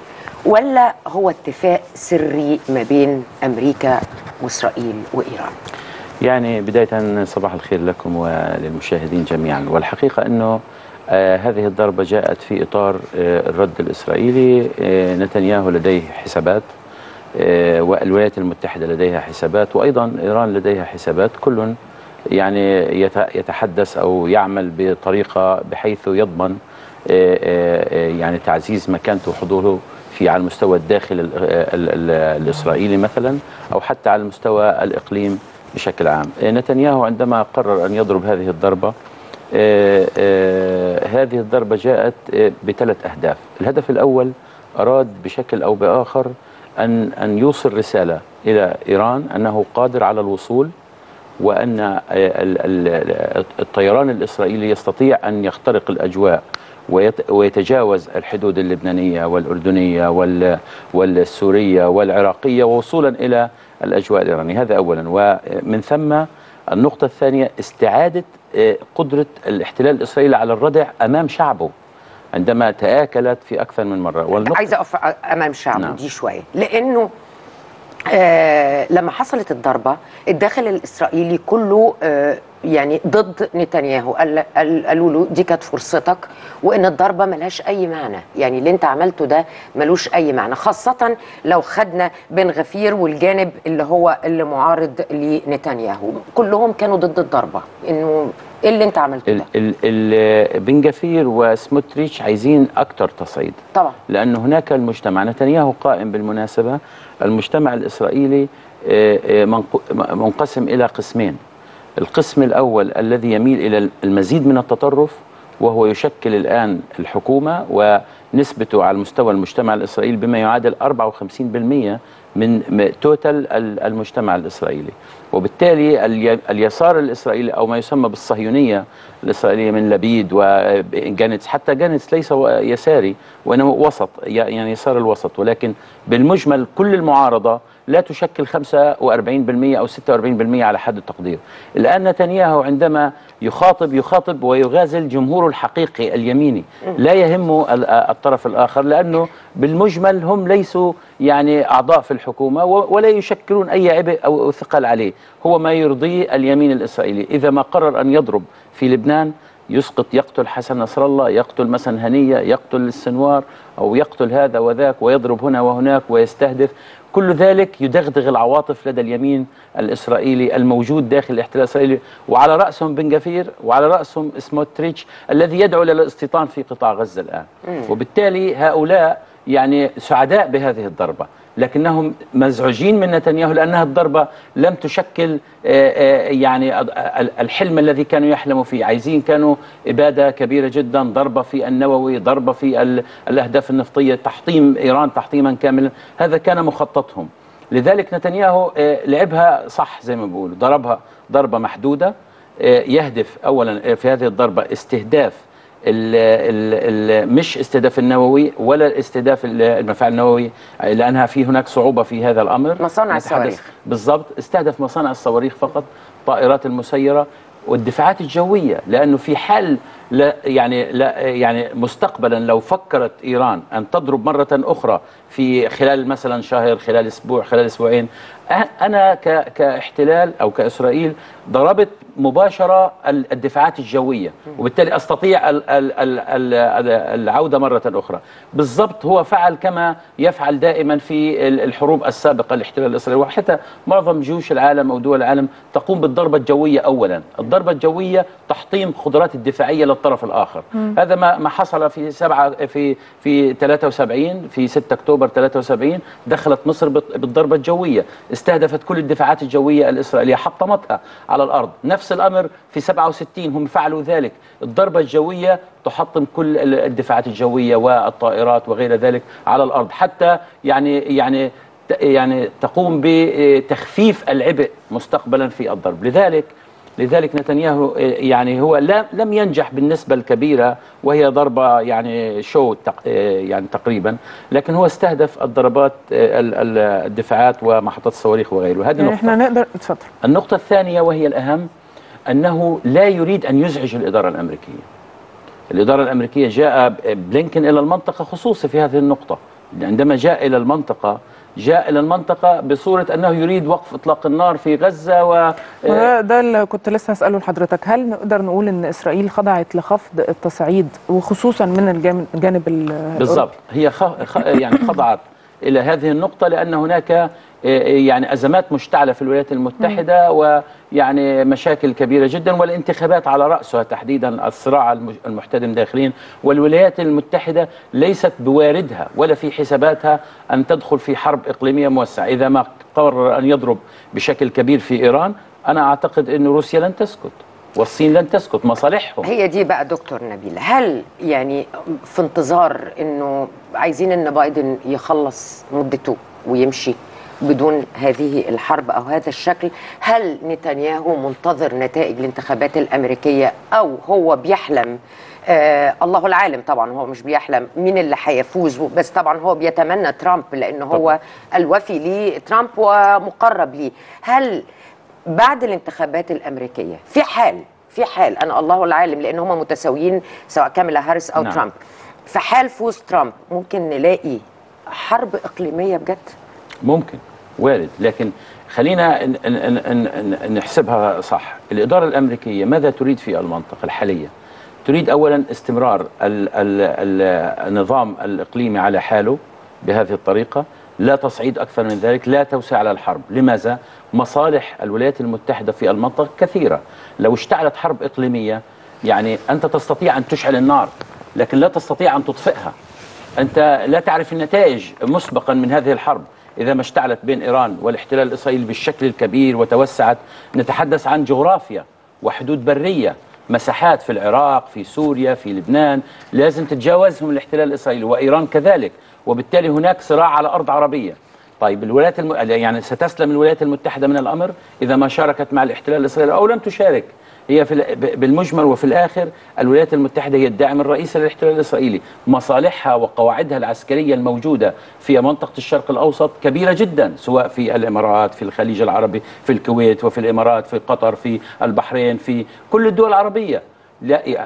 ولا هو اتفاق سري ما بين أمريكا وإسرائيل وإيران؟ يعني بداية صباح الخير لكم وللمشاهدين جميعا. والحقيقة أنه آه هذه الضربة جاءت في إطار آه الرد الإسرائيلي. آه نتنياهو لديه حسابات، آه والولايات المتحدة لديها حسابات، وأيضا إيران لديها حسابات. كل يعني يتحدث أو يعمل بطريقة بحيث يضمن آه آه يعني تعزيز مكانته وحضوره في على المستوى الداخلي الإسرائيلي مثلا، أو حتى على المستوى الإقليم بشكل عام. آه نتنياهو عندما قرر أن يضرب هذه الضربة، آه آه هذه الضربة جاءت آه بثلاث أهداف. الهدف الأول، أراد بشكل أو بآخر أن أن يوصل رسالة إلى إيران أنه قادر على الوصول، وأن آه الطيران الإسرائيلي يستطيع أن يخترق الأجواء ويتجاوز الحدود اللبنانية والأردنية والسورية والعراقية ووصولا إلى الأجواء الإيرانية. هذا أولا. ومن ثم النقطة الثانية استعادة قدرة الاحتلال الإسرائيلي على الردع أمام شعبه عندما تآكلت في أكثر من مرة. عايزة أقف أمام شعبه نعم. دي شوية، لأنه آه لما حصلت الضربة الداخل الإسرائيلي كله آه يعني ضد نتنياهو، قال قالوا له دي كانت فرصتك، وان الضربه ملهاش اي معنى، يعني اللي انت عملته ده ملوش اي معنى، خاصه لو خدنا بن غفير والجانب اللي هو اللي معارض لنتنياهو كلهم كانوا ضد الضربه، انه ايه اللي انت عملته ده. ال ال بن غفير وسموتريتش عايزين اكتر تصعيد طبعا، لان هناك المجتمع، نتنياهو قائم بالمناسبه، المجتمع الاسرائيلي منقسم الى قسمين، القسم الأول الذي يميل إلى المزيد من التطرف وهو يشكل الآن الحكومة ونسبته على مستوى المجتمع الإسرائيلي بما يعادل أربعة وخمسين بالمئة من توتال المجتمع الإسرائيلي، وبالتالي اليسار الإسرائيلي أو ما يسمى بالصهيونية الإسرائيلية من لبيد وجانتس، حتى جانتس ليس يساري وإنما وسط، يعني يسار الوسط، ولكن بالمجمل كل المعارضة لا تشكل خمسة وأربعين بالمئة أو ستة وأربعين بالمئة على حد التقدير. الآن نتنياهو عندما يخاطب يخاطب ويغازل جمهوره الحقيقي اليميني، لا يهمه الطرف الآخر لأنه بالمجمل هم ليسوا يعني أعضاء في الحكومة ولا يشكلون أي عبء أو ثقل عليه، هو ما يرضيه اليمين الإسرائيلي. إذا ما قرر أن يضرب في لبنان يسقط، يقتل حسن نصر الله، يقتل مثلا هنية، يقتل السنوار، أو يقتل هذا وذاك ويضرب هنا وهناك ويستهدف، كل ذلك يدغدغ العواطف لدى اليمين الإسرائيلي الموجود داخل الاحتلال الإسرائيلي، وعلى رأسهم بن غفير وعلى رأسهم سموتريتش الذي يدعو إلى الاستيطان في قطاع غزة الآن. مم. وبالتالي هؤلاء يعني سعداء بهذه الضربة، لكنهم مزعوجين من نتنياهو لأنها الضربة لم تشكل يعني الحلم الذي كانوا يحلموا فيه، عايزين كانوا إبادة كبيرة جدا، ضربة في النووي، ضربة في الأهداف النفطية، تحطيم إيران تحطيما كاملا، هذا كان مخططهم. لذلك نتنياهو لعبها صح زي ما بيقولوا، ضربها ضربة محدودة، يهدف أولا في هذه الضربة استهداف ال ال مش استهداف النووي ولا استهداف المفاعل النووي لأنها في هناك صعوبة في هذا الأمر، مصانع الصواريخ بالضبط، استهدف مصانع الصواريخ فقط، طائرات المسيرة والدفاعات الجوية، لأنه في حال لا يعني لا يعني مستقبلا لو فكرت إيران أن تضرب مرة أخرى في خلال مثلا شهر، خلال أسبوع، خلال أسبوعين، أنا كاحتلال أو كإسرائيل ضربت مباشرة الدفاعات الجوية وبالتالي أستطيع العودة مرة أخرى. بالضبط هو فعل كما يفعل دائما في الحروب السابقة الاحتلال الإسرائيلي، وحتى معظم جيوش العالم أو دول العالم تقوم بالضربة الجوية أولا، الضربة الجوية تحطيم قدرات الدفاعية للطرف الآخر. م. هذا ما ما حصل في سبعة في في ثلاثة وسبعين، في ستة أكتوبر ثلاثة وسبعين دخلت مصر بالضربة الجوية، استهدفت كل الدفاعات الجوية الإسرائيلية، حطمتها على الأرض. نفس الأمر في سبعة وستين هم فعلوا ذلك، الضربة الجوية تحطم كل الدفاعات الجوية والطائرات وغير ذلك على الأرض، حتى يعني يعني يعني تقوم بتخفيف العبء مستقبلا في الضرب. لذلك لذلك نتنياهو يعني هو لم ينجح بالنسبة الكبيرة وهي ضربة يعني شو يعني تقريبا، لكن هو استهدف الضربات الدفاعات ومحطات الصواريخ وغيره. هذه نقطة. احنا نقدر نتفضل. النقطة الثانية وهي الأهم أنه لا يريد أن يزعج الإدارة الأمريكية. الإدارة الأمريكية جاء بلينكن إلى المنطقة خصوصي في هذه النقطة، عندما جاء إلى المنطقة جاء إلى المنطقة بصورة أنه يريد وقف إطلاق النار في غزة. و ده اللي كنت لسه هسأله لحضرتك، هل نقدر نقول إن إسرائيل خضعت لخفض التصعيد وخصوصا من الجانب الأوروبي؟ بالضبط، هي خ... خ... يعني خضعت إلى هذه النقطة، لأن هناك يعني أزمات مشتعلة في الولايات المتحدة ويعني مشاكل كبيرة جدا، والانتخابات على رأسها تحديدا الصراع المحتدم داخليا، والولايات المتحدة ليست بواردها ولا في حساباتها أن تدخل في حرب إقليمية موسعة. إذا ما قرر أن يضرب بشكل كبير في إيران أنا أعتقد أن روسيا لن تسكت والصين لن تسكت، مصالحهم. هي دي بقى دكتور نبيل، هل يعني في انتظار أنه عايزين أن بايدن يخلص مدته ويمشي بدون هذه الحرب أو هذا الشكل. هل نتنياهو منتظر نتائج الانتخابات الأمريكية أو هو بيحلم؟ آه الله العالم. طبعا هو مش بيحلم مين اللي هيفوز، بس طبعا هو بيتمنى ترامب لأنه هو الوفي ليه ترامب ومقرب ليه. هل بعد الانتخابات الأمريكية في حال في حال أنا الله العالم لأن هم متساويين سواء كاميلا هاريس أو نعم. ترامب، في حال فوز ترامب ممكن نلاقي حرب إقليمية بجد؟ ممكن، وارد، لكن خلينا نحسبها صح. الإدارة الأمريكية ماذا تريد في المنطقة الحالية؟ تريد أولا استمرار النظام الإقليمي على حاله بهذه الطريقة، لا تصعيد أكثر من ذلك، لا توسع على الحرب. لماذا؟ مصالح الولايات المتحدة في المنطقة كثيرة، لو اشتعلت حرب إقليمية يعني أنت تستطيع أن تشعل النار لكن لا تستطيع أن تطفئها. أنت لا تعرف النتائج مسبقا من هذه الحرب. إذا ما اشتعلت بين إيران والاحتلال الإسرائيلي بالشكل الكبير وتوسعت، نتحدث عن جغرافيا وحدود برية، مساحات في العراق، في سوريا، في لبنان، لازم تتجاوزهم الاحتلال الإسرائيلي وإيران كذلك، وبالتالي هناك صراع على أرض عربية. طيب الولايات الم... يعني ستسلم الولايات المتحدة من الأمر إذا ما شاركت مع الاحتلال الإسرائيلي أو لم تشارك. هي في بالمجمل وفي الآخر الولايات المتحدة هي الداعم الرئيسي للاحتلال الإسرائيلي. مصالحها وقواعدها العسكرية الموجودة في منطقة الشرق الأوسط كبيرة جدا، سواء في الإمارات، في الخليج العربي، في الكويت وفي الإمارات، في قطر، في البحرين، في كل الدول العربية،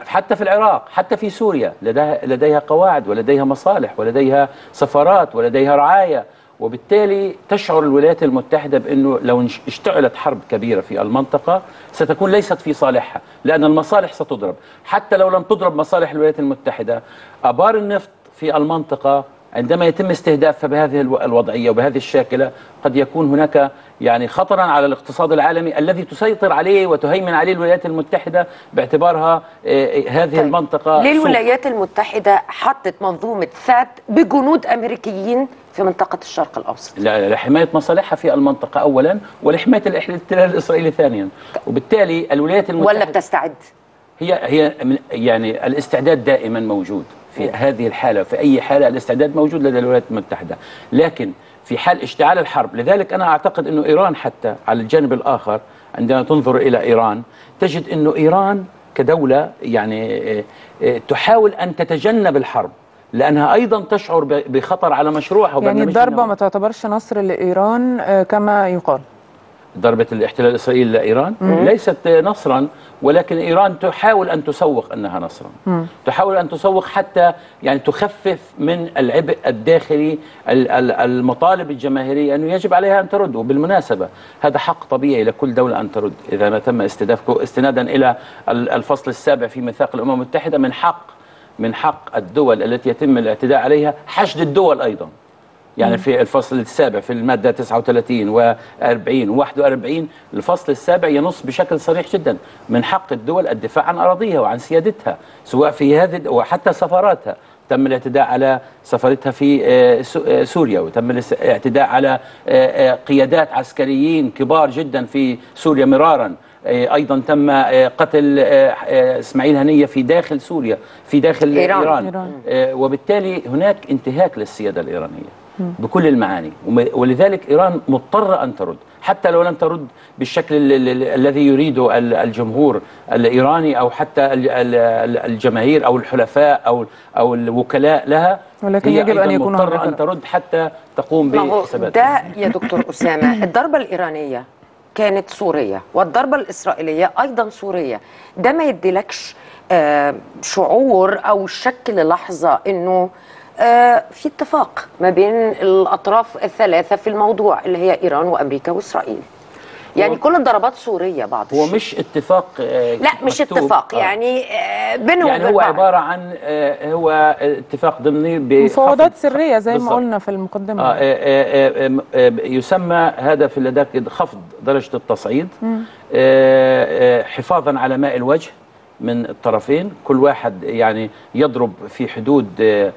حتى في العراق، حتى في سوريا لديها, لديها قواعد ولديها مصالح ولديها سفارات ولديها رعاية. وبالتالي تشعر الولايات المتحدة بأنه لو اشتعلت حرب كبيرة في المنطقة ستكون ليست في صالحها، لأن المصالح ستضرب. حتى لو لم تضرب مصالح الولايات المتحدة، آبار النفط في المنطقة عندما يتم استهدافها بهذه الوضعية وبهذه الشاكلة قد يكون هناك يعني خطرا على الاقتصاد العالمي الذي تسيطر عليه وتهيمن عليه الولايات المتحدة باعتبارها هذه المنطقة. ليه الولايات المتحدة حطت منظومة ساد بجنود أمريكيين في منطقة الشرق الأوسط؟ لا، لحماية مصالحها في المنطقة أولا ولحماية الاحتلال الإسرائيلي ثانيا. وبالتالي الولايات المتحدة ولا بتستعد؟ هي هي يعني الاستعداد دائما موجود في هذه الحالة، في أي حالة الاستعداد موجود لدى الولايات المتحدة، لكن في حال اشتعال الحرب. لذلك أنا أعتقد أنه إيران حتى على الجانب الآخر عندما تنظر إلى إيران تجد أنه إيران كدولة يعني تحاول أن تتجنب الحرب لأنها أيضا تشعر بخطر على مشروعها. يعني الضربة ما تعتبرش نصر لإيران كما يقال، ضربة الاحتلال الإسرائيلي لإيران ليست نصرا، ولكن إيران تحاول أن تسوق أنها نصرا، مم. تحاول أن تسوق حتى يعني تخفف من العبء الداخلي، المطالب الجماهيرية أنه يجب عليها أن ترد. وبالمناسبة هذا حق طبيعي لكل دولة أن ترد إذا ما تم استهدافه، استنادا إلى الفصل السابع في ميثاق الأمم المتحدة. من حق من حق الدول التي يتم الاعتداء عليها حشد الدول أيضا، يعني في الفصل السابع في المادة تسعة وثلاثين وأربعين وواحد وأربعين، الفصل السابع ينص بشكل صريح جدا من حق الدول الدفاع عن أراضيها وعن سيادتها، سواء في هذه وحتى سفاراتها. تم الاعتداء على سفارتها في سوريا، وتم الاعتداء على قيادات عسكريين كبار جدا في سوريا مرارا، أيضا تم قتل إسماعيل هنية في داخل سوريا، في داخل إيران, إيران. إيران. وبالتالي هناك انتهاك للسيادة الإيرانية بكل المعاني، ولذلك إيران مضطرة أن ترد حتى لو لم ترد بالشكل الذي يريده الجمهور الإيراني أو حتى الجماهير أو الحلفاء أو أو الوكلاء لها، ولكن يجب أن يكون مضطرة أن ترد حتى تقوم بحساباتها. ده يا دكتور أسامة، الضربة الإيرانية كانت سورية والضربة الإسرائيلية أيضا سورية، ده ما يديلكش آه شعور أو شك للحظة إنه آه في اتفاق ما بين الأطراف الثلاثة في الموضوع اللي هي إيران وأمريكا وإسرائيل؟ يعني كل الضربات سورية بعض الشيء. هو مش اتفاق آه لا مش اتفاق آه. يعني آه بينهم يعني هو عبارة عن آه هو اتفاق ضمني، مفاوضات سرية زي ما قلنا في المقدمة. آه آه آه آه آه يسمى هذا في لدى خفض درجة التصعيد، آه آه حفاظا على ماء الوجه من الطرفين، كل واحد يعني يضرب في حدود آه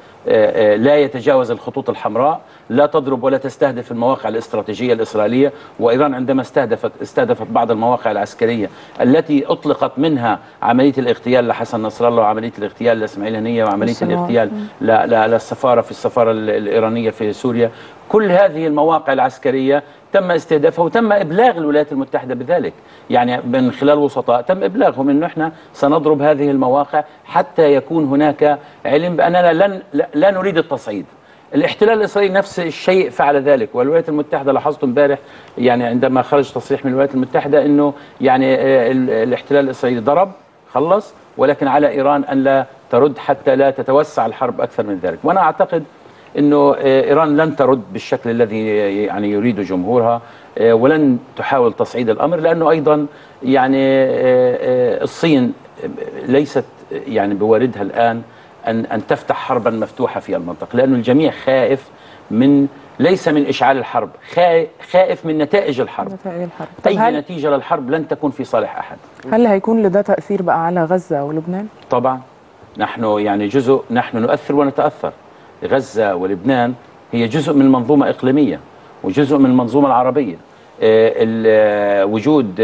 لا يتجاوز الخطوط الحمراء، لا تضرب ولا تستهدف المواقع الاستراتيجية الإسرائيلية. وإيران عندما استهدفت استهدفت بعض المواقع العسكرية التي أطلقت منها عملية الاغتيال لحسن نصر الله وعملية الاغتيال لإسماعيل هنية وعملية الاغتيال للسفارة في السفارة الإيرانية في سوريا. كل هذه المواقع العسكرية تم استهدافها وتم إبلاغ الولايات المتحدة بذلك، يعني من خلال وسطاء تم إبلاغهم أنه إحنا سنضرب هذه المواقع حتى يكون هناك علم بأننا لن لا نريد التصعيد. الاحتلال الإسرائيلي نفس الشيء فعل ذلك، والولايات المتحدة لاحظت امبارح يعني عندما خرج تصريح من الولايات المتحدة أنه يعني الاحتلال الإسرائيلي ضرب خلص، ولكن على إيران أن لا ترد حتى لا تتوسع الحرب أكثر من ذلك. وأنا أعتقد أنه إيران لن ترد بالشكل الذي يعني يريده جمهورها، ولن تحاول تصعيد الأمر، لأنه أيضا يعني الصين ليست يعني بواردها الآن أن أن تفتح حربا مفتوحة في المنطقة، لأنه الجميع خائف من ليس من إشعال الحرب، خائف من نتائج الحرب. نتائج الحرب. أي نتيجة للحرب لن تكون في صالح أحد. هل هيكون لده تأثير بقى على غزة ولبنان؟ طبعا نحن يعني جزء، نحن نؤثر ونتأثر. غزة ولبنان هي جزء من منظومة إقليمية وجزء من المنظومة العربية. وجود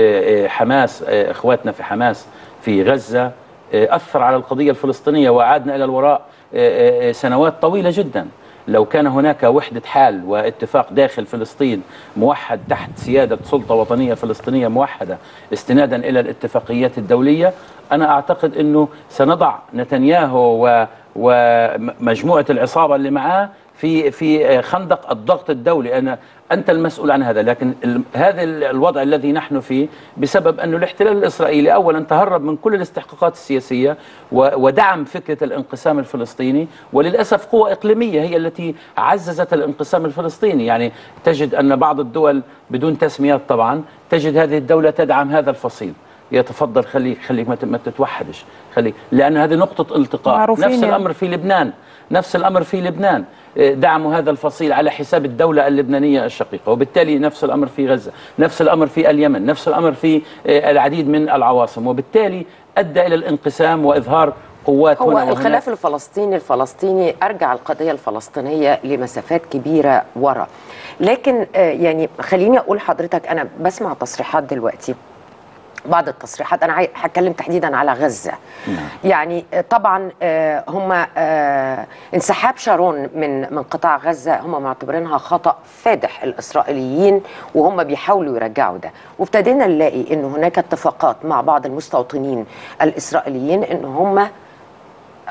حماس إخواتنا في حماس في غزة أثر على القضية الفلسطينية وعادنا إلى الوراء سنوات طويلة جدا. لو كان هناك وحدة حال واتفاق داخل فلسطين موحد تحت سيادة سلطة وطنية فلسطينية موحدة استنادا إلى الاتفاقيات الدولية، أنا أعتقد أنه سنضع نتنياهو و ومجموعة العصابة اللي معاه في في خندق الضغط الدولي. أنا أنت المسؤول عن هذا. لكن هذا الوضع الذي نحن فيه بسبب أنه الاحتلال الإسرائيلي أولا تهرب من كل الاستحقاقات السياسية ودعم فكرة الانقسام الفلسطيني، وللأسف قوة إقليمية هي التي عززت الانقسام الفلسطيني. يعني تجد أن بعض الدول بدون تسميات طبعا تجد هذه الدولة تدعم هذا الفصيل، يتفضل خليك خليك ما تتوحدش خليك، لأن هذه نقطة التقاء. نفس يعني. الأمر في لبنان، نفس الأمر في لبنان دعموا هذا الفصيل على حساب الدولة اللبنانية الشقيقة، وبالتالي نفس الأمر في غزة، نفس الأمر في اليمن، نفس الأمر في العديد من العواصم، وبالتالي أدى إلى الانقسام وإظهار قوات. هو الخلاف الفلسطيني الفلسطيني أرجع القضية الفلسطينية لمسافات كبيرة ورا، لكن يعني خليني أقول حضرتك أنا بسمع تصريحات دلوقتي، بعض التصريحات، أنا هتكلم تحديدا على غزة. يعني طبعا هم انسحاب شارون من من قطاع غزة هم معتبرينها خطأ فادح الإسرائيليين، وهم بيحاولوا يرجعوا ده، وابتدينا نلاقي إن هناك اتفاقات مع بعض المستوطنين الإسرائيليين إن هم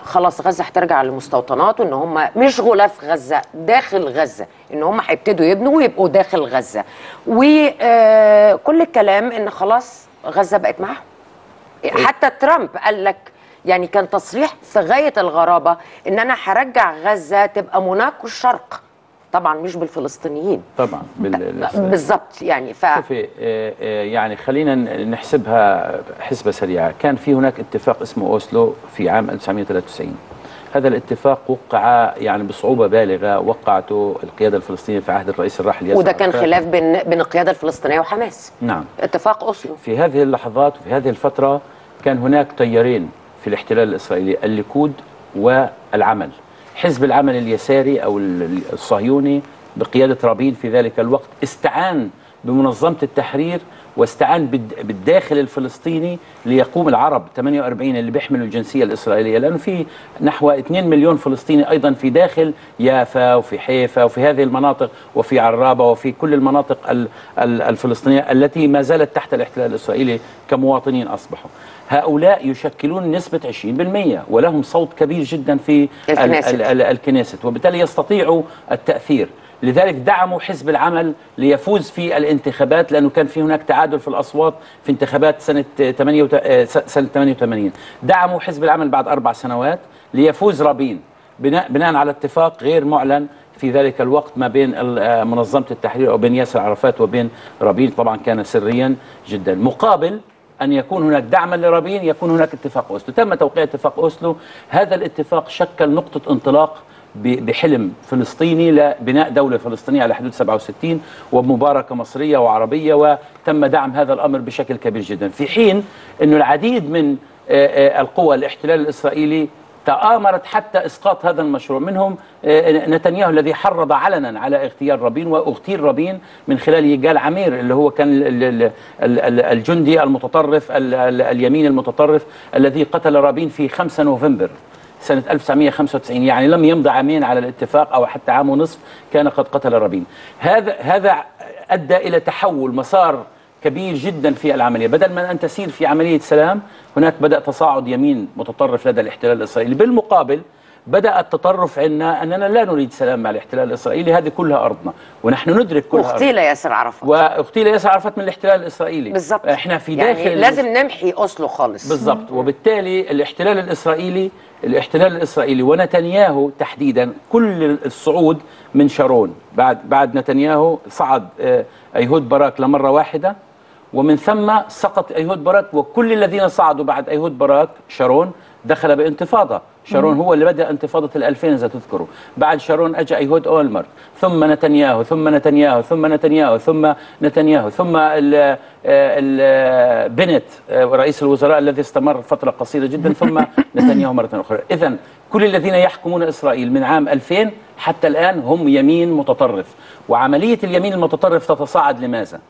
خلاص غزة هترجع للمستوطنات، وإن هم مش غلاف غزة، داخل غزة، إن هم هيبتدوا يبنوا ويبقوا داخل غزة، وكل الكلام إن خلاص غزة بقت معاهم. حتى ترامب قال لك يعني كان تصريح في غاية الغرابة إن أنا هرجع غزة تبقى موناكو الشرق، طبعا مش بالفلسطينيين. طبعا بالظبط يعني. ف شوفي يعني خلينا نحسبها حسبة سريعة، كان في هناك اتفاق اسمه أوسلو في عام ألف وتسعمئة وثلاثة وتسعين. هذا الاتفاق وقع يعني بصعوبة بالغة، وقعته القيادة الفلسطينية في عهد الرئيس الراحل ياسر عرفات، وده كان خلاف بين بين القيادة الفلسطينية وحماس. نعم. اتفاق أوسلو. في هذه اللحظات وفي هذه الفترة كان هناك تيارين في الاحتلال الإسرائيلي، الليكود والعمل. حزب العمل اليساري أو الصهيوني بقيادة رابين في ذلك الوقت استعان بمنظمة التحرير واستعان بالداخل الفلسطيني ليقوم العرب ثمانية وأربعين اللي بيحملوا الجنسية الإسرائيلية، لأنه في نحو مليونين فلسطيني أيضا في داخل يافا وفي حيفا وفي هذه المناطق وفي عرابة وفي كل المناطق الفلسطينية التي ما زالت تحت الاحتلال الإسرائيلي كمواطنين أصبحوا. هؤلاء يشكلون نسبة عشرين بالمئة ولهم صوت كبير جدا في الكنيست، وبالتالي يستطيعوا التأثير. لذلك دعموا حزب العمل ليفوز في الانتخابات، لأنه كان في هناك تعادل في الأصوات في انتخابات سنة ثمانية وثمانين. دعموا حزب العمل بعد أربع سنوات ليفوز رابين بناء على اتفاق غير معلن في ذلك الوقت ما بين منظمة التحرير أو بين ياسر عرفات وبين رابين، طبعا كان سريا جدا، مقابل أن يكون هناك دعما لرابين يكون هناك اتفاق أوسلو. تم توقيع اتفاق أوسلو. هذا الاتفاق شكل نقطة انطلاق بحلم فلسطيني لبناء دولة فلسطينية على حدود سبعة وستين، وبمباركة مصرية وعربية، وتم دعم هذا الأمر بشكل كبير جدا، في حين أنه العديد من القوى الاحتلال الإسرائيلي تآمرت حتى إسقاط هذا المشروع، منهم نتنياهو الذي حرض علنا على اغتيال رابين، واغتيل رابين من خلال يجال عمير اللي هو كان الجندي المتطرف اليمين المتطرف الذي قتل رابين في خمسة نوفمبر سنة ألف وتسعمئة وخمسة وتسعين، يعني لم يمض عامين على الاتفاق أو حتى عام ونصف كان قد قتل الربيع. هذا هذا أدى إلى تحول مسار كبير جدا في العملية، بدل من أن تسير في عملية سلام هناك بدأ تصاعد يمين متطرف لدى الاحتلال الإسرائيلي. بالمقابل بدأ التطرف عندنا أننا لا نريد سلام مع الاحتلال الإسرائيلي، هذه كلها أرضنا ونحن ندرك كلها. واغتيل ياسر عرفات، واغتيل ياسر عرفات من الاحتلال الإسرائيلي بالضبط، احنا في داخل يعني لازم نمحي أوسلو خالص بالضبط. وبالتالي الاحتلال الإسرائيلي الاحتلال الإسرائيلي ونتنياهو تحديدا، كل الصعود من شارون بعد بعد نتنياهو صعد أيهود باراك لمرة واحدة، ومن ثم سقط أيهود باراك، وكل الذين صعدوا بعد أيهود باراك شارون دخل بانتفاضة. شارون هو اللي بدأ انتفاضة الألفين إذا تذكروا، بعد شارون أجا أيهود أولمرت، ثم نتنياهو ثم نتنياهو ثم نتنياهو ثم نتنياهو ثم ال ال بنت رئيس الوزراء الذي استمر فترة قصيرة جدا، ثم نتنياهو مرة أخرى. إذن كل الذين يحكمون إسرائيل من عام ألفين حتى الآن هم يمين متطرف، وعملية اليمين المتطرف تتصاعد. لماذا؟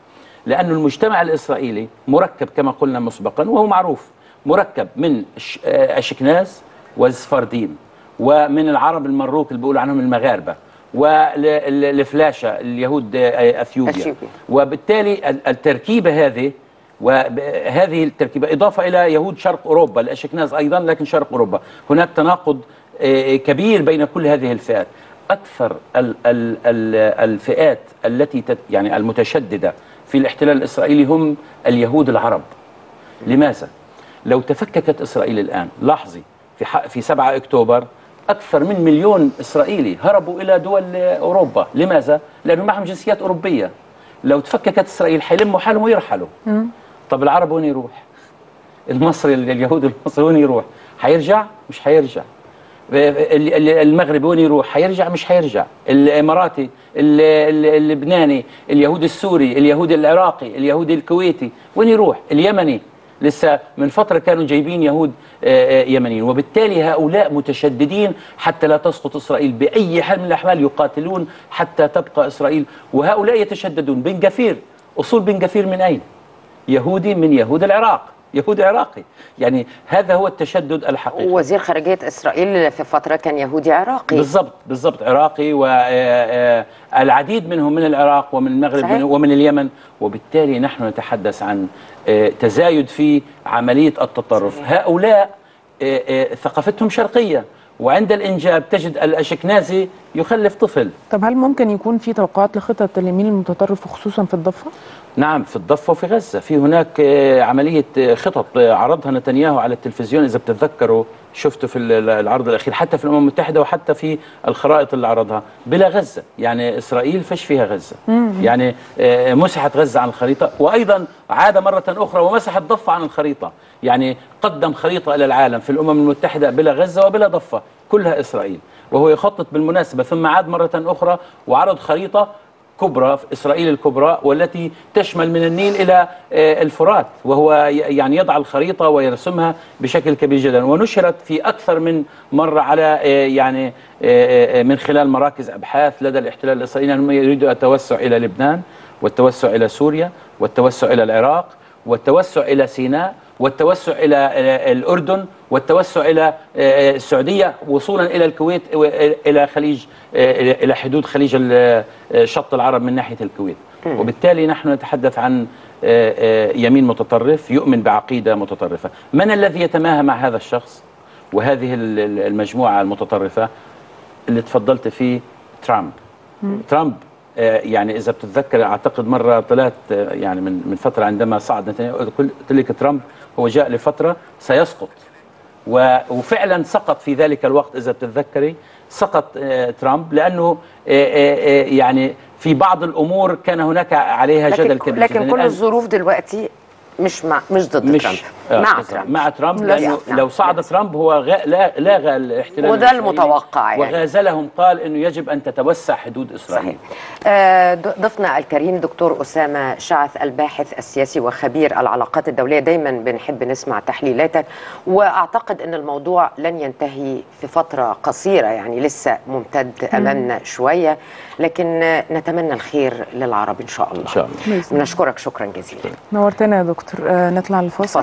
لأن المجتمع الإسرائيلي مركب كما قلنا مسبقا وهو معروف، مركب من أشكناز والسفارديم ومن العرب المروك اللي بيقولوا عنهم المغاربه والفلاشة اليهود اثيوبيا، وبالتالي التركيبه هذه وهذه التركيبه اضافه الى يهود شرق اوروبا الاشكناز ايضا، لكن شرق اوروبا هناك تناقض كبير بين كل هذه الفئات. اكثر الفئات التي يعني المتشدده في الاحتلال الاسرائيلي هم اليهود العرب. لماذا؟ لو تفككت اسرائيل الان لاحظي في في سبعة أكتوبر أكثر من مليون إسرائيلي هربوا إلى دول أوروبا، لماذا؟ لأنه معهم جنسيات أوروبية. لو تفككت إسرائيل حيلموا حالهم ويرحلوا. طب العرب وين يروح؟ المصري اليهود المصري وين يروح؟ حيرجع؟ مش حيرجع. المغرب وين يروح؟ حيرجع؟ مش حيرجع. الإماراتي، اللبناني، اليهودي السوري، اليهودي العراقي، اليهودي الكويتي، وين يروح؟ اليمني لسه من فترة كانوا جايبين يهود يمنيين. وبالتالي هؤلاء متشددين حتى لا تسقط إسرائيل بأي حال من الأحوال، يقاتلون حتى تبقى إسرائيل، وهؤلاء يتشددون. بن جفير، أصول بن جفير من أين؟ يهودي من يهود العراق، يهود عراقي، يعني هذا هو التشدد الحقيقي. وزير خارجية إسرائيل في فترة كان يهودي عراقي بالضبط بالضبط، عراقي والعديد منهم من العراق ومن المغرب ومن اليمن. وبالتالي نحن نتحدث عن تزايد في عملية التطرف. هؤلاء ثقافتهم شرقية، وعند الإنجاب تجد الأشكنازي يخلف طفل. طب هل ممكن يكون في توقعات لخطة اليمين المتطرف وخصوصا في الضفة؟ نعم، في الضفة وفي غزة في هناك عملية خطط عرضها نتنياهو على التلفزيون، إذا بتتذكروا شفته في العرض الأخير حتى في الأمم المتحدة وحتى في الخرائط اللي عرضها بلا غزة، يعني إسرائيل فش فيها غزة، يعني مسحت غزة عن الخريطة، وأيضا عاد مرة أخرى ومسح الضفة عن الخريطة، يعني قدم خريطة إلى العالم في الأمم المتحدة بلا غزة وبلا ضفة كلها إسرائيل، وهو يخطط بالمناسبة، ثم عاد مرة أخرى وعرض خريطة كبرى في إسرائيل الكبرى والتي تشمل من النيل إلى الفرات، وهو يعني يضع الخريطة ويرسمها بشكل كبير جدا، ونشرت في أكثر من مرة على يعني من خلال مراكز أبحاث لدى الاحتلال الإسرائيلي أنهم يريدوا التوسع إلى لبنان والتوسع إلى سوريا والتوسع إلى العراق والتوسع إلى سيناء والتوسع إلى الأردن والتوسع إلى السعودية وصولا إلى الكويت إلى خليج إلى حدود خليج شط العرب من ناحية الكويت. وبالتالي نحن نتحدث عن يمين متطرف يؤمن بعقيدة متطرفة. من الذي يتماهى مع هذا الشخص وهذه المجموعة المتطرفة اللي تفضلت فيه؟ ترامب. ترامب يعني إذا بتتذكر أعتقد مرة طلعت يعني من من فترة عندما صعد نتنياهو قلت لك ترامب هو جاء لفترة سيسقط، وفعلا سقط في ذلك الوقت. إذا بتتذكري سقط ترامب لأنه يعني في بعض الأمور كان هناك عليها جدل كبير، لكن كل الظروف دلوقتي مش مع مش ضد مش ترامب آه مع ترامب مع ترامب لانه لو صعد ترامب هو لا لاغى الاحتلال، وده المتوقع يعني، وغازلهم قال انه يجب ان تتوسع حدود اسرائيل. آه ضيفنا الكريم دكتور اسامه شعث الباحث السياسي وخبير العلاقات الدوليه، دايما بنحب نسمع تحليلاتك، واعتقد ان الموضوع لن ينتهي في فتره قصيره يعني لسه ممتد امامنا شويه، لكن نتمنى الخير للعرب ان شاء الله. ان شاء الله. نشكرك شكرا جزيلا. نورتنا يا دكتور. نطلع الفاصل.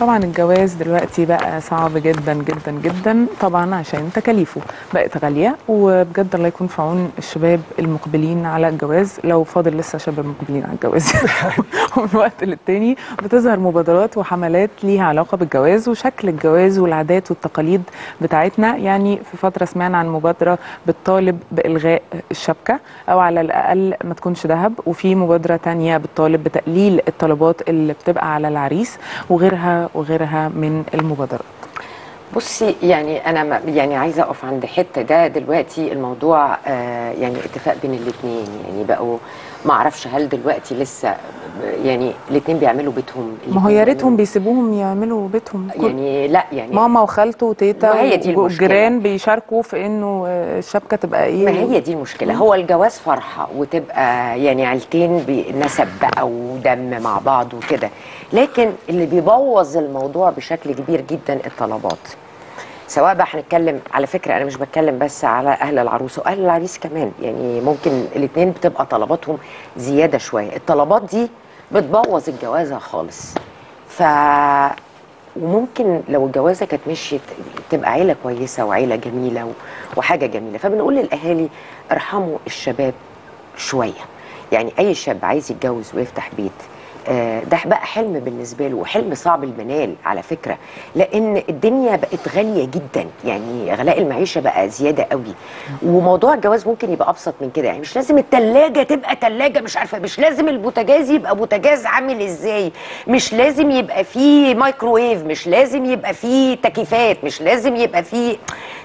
طبعا الجواز دلوقتي بقى صعب جدا جدا جدا طبعا عشان تكاليفه بقت غاليه، وبجد الله يكون في عون الشباب المقبلين على الجواز، لو فاضل لسه شباب مقبلين على الجواز. ومن وقت للتاني بتظهر مبادرات وحملات ليها علاقه بالجواز وشكل الجواز والعادات والتقاليد بتاعتنا. يعني في فتره سمعنا عن مبادره بتطالب بالغاء الشبكه او على الاقل ما تكونش ذهب، وفي مبادره ثانيه بتطالب بتقليل الطلبات اللي بتبقى على العريس، وغيرها وغيرها من المبادرات. بصي يعني انا يعني عايزه اقف عند حته ده دلوقتي. الموضوع آه يعني اتفاق بين الاثنين، يعني بقوا ما اعرفش هل دلوقتي لسه يعني الاثنين بيعملوا بيتهم. ما هو يا ريتهم بيسيبوهم يعملوا بيتهم يعني، لا يعني ماما وخالته وتيتا والجيران بيشاركوا في انه الشبكه تبقى ايه. ما هي دي المشكله، هو الجواز فرحه وتبقى يعني عيلتين بنسب بقى ودم مع بعض وكده، لكن اللي بيبوظ الموضوع بشكل كبير جدا الطلبات. سواء بقى هنتكلم، على فكره انا مش بتكلم بس على اهل العروس واهل العريس كمان، يعني ممكن الاثنين بتبقى طلباتهم زياده شويه، الطلبات دي بتبوظ الجوازه خالص. ف وممكن لو الجوازه كانت مشيت تبقى عيله كويسه وعيله جميله و... وحاجه جميله. فبنقول للاهالي ارحموا الشباب شويه، يعني اي شاب عايز يتجوز ويفتح بيت ده بقى حلم بالنسبه له، وحلم صعب المنال على فكره، لان الدنيا بقت غاليه جدا، يعني غلاء المعيشه بقى زياده قوي. وموضوع الجواز ممكن يبقى ابسط من كده، يعني مش لازم الثلاجه تبقى ثلاجه، مش عارفه، مش لازم البوتاجاز يبقى بوتاجاز عامل ازاي، مش لازم يبقى فيه مايكروويف، مش لازم يبقى فيه تكييفات، مش لازم يبقى فيه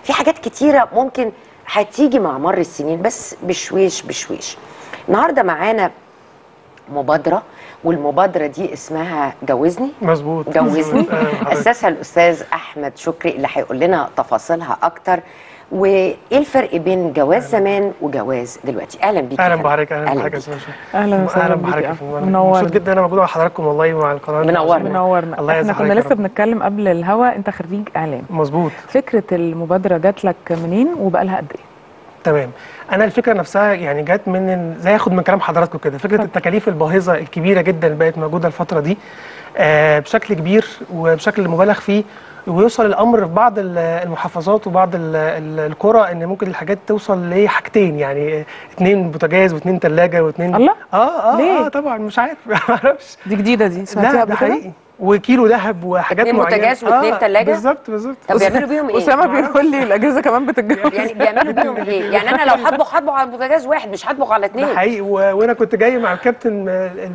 في حاجات كتيره ممكن هتيجي مع مر السنين بس بشويش بشويش. النهارده معانا مبادره، والمبادره دي اسمها جوزني. مظبوط، جوزني. اسسها الاستاذ احمد شكري اللي هيقول لنا تفاصيلها اكتر وايه الفرق بين جواز زمان وجواز دلوقتي. اهلا بيك. اهلا بحضرتك. اهلا بحضرتك يا باشا. اهلا وسهلا. اهلا بحضرتك. منورنا. مبسوط جدا انا موجود مع حضراتكم والله ومع القناه. منورنا منورنا. الله يسعدك. احنا كنا لسه بنتكلم قبل الهوا، انت خريج اعلام. مظبوط. فكره المبادره جات لك منين وبقى لها قد ايه؟ تمام. انا الفكره نفسها يعني جت من زي اخد من كلام حضراتكم كده، فكره التكاليف الباهظه الكبيره جدا اللي بقت موجوده الفتره دي آه بشكل كبير وبشكل مبالغ فيه، ويوصل الامر في بعض المحافظات وبعض القرى ان ممكن الحاجات توصل لحاجتين، يعني اثنين بوتاجاز واثنين ثلاجه واثنين. الله. اه اه ليه؟ اه طبعا مش عارف، ما اعرفش. دي جديده دي، سمعتيها قبل كده؟ وكيلو ذهب وحاجات معينه، اتنين بوتاجاز واتنين آه ثلاجه. بالظبط بالظبط. طب بيعملوا بيهم ايه؟ اسامه بيقول لي الاجهزه كمان بتتجوز. يعني بيعملوا بيهم ايه؟ يعني انا لو هطبخ هطبخ على بوتاجاز واحد، مش هطبخ على اثنين. ده حقيقي. وانا كنت جاي مع الكابتن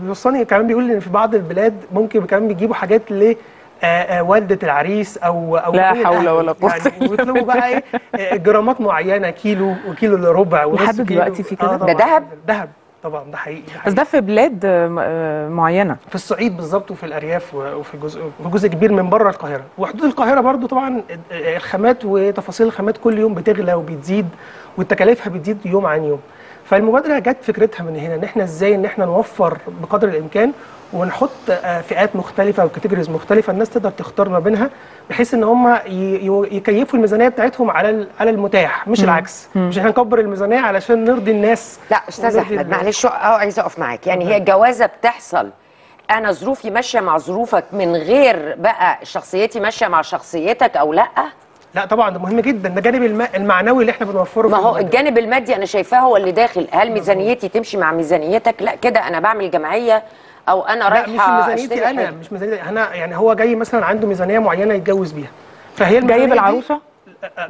الوصاني كمان بيقول لي ان في بعض البلاد ممكن كمان بيجيبوا حاجات ل والده العريس او او لا حول ولا قوه الا بالله، ويطلبوا بقى ايه جرامات معينه، كيلو وكيلو الا ربع ونص كيلو. لحد دلوقتي في كده؟ ده ذهب؟ ذهب طبعا، ده حقيقي. بس ده في بلاد معينه، في الصعيد بالظبط وفي الارياف وفي جزء جزء كبير من بره القاهره وحدود القاهره برضو. طبعا الخامات وتفاصيل الخامات كل يوم بتغلى وبتزيد، وتكاليفها بتزيد يوم عن يوم. فالمبادره جت فكرتها من هنا، ان احنا ازاي ان احنا نوفر بقدر الامكان ونحط فئات مختلفه وكاتيجوريز مختلفه الناس تقدر تختار ما بينها، بحيث ان هم يكيفوا الميزانيه بتاعتهم على على المتاح، مش مم. العكس. مم. مش احنا نكبر الميزانيه علشان نرضي الناس. لا استاذ احمد معلش عايزه اقف معاك، يعني هي الجوازه بتحصل، انا ظروفي ماشيه مع ظروفك من غير بقى شخصيتي ماشيه مع شخصيتك او لا؟ لا طبعا، ده مهم جدا، ده الجانب المعنوي اللي احنا بنوفره. ما هو الجانب المادي انا شايفاه هو اللي داخل، هل ميزانيتي تمشي مع ميزانيتك؟ لا كده انا بعمل جمعيه او انا رايحه. لا مش ميزانيتي انا، مش ميزانيتي انا، يعني هو جاي مثلا عنده ميزانيه معينه يتجوز بيها، فهي جايب العروسه.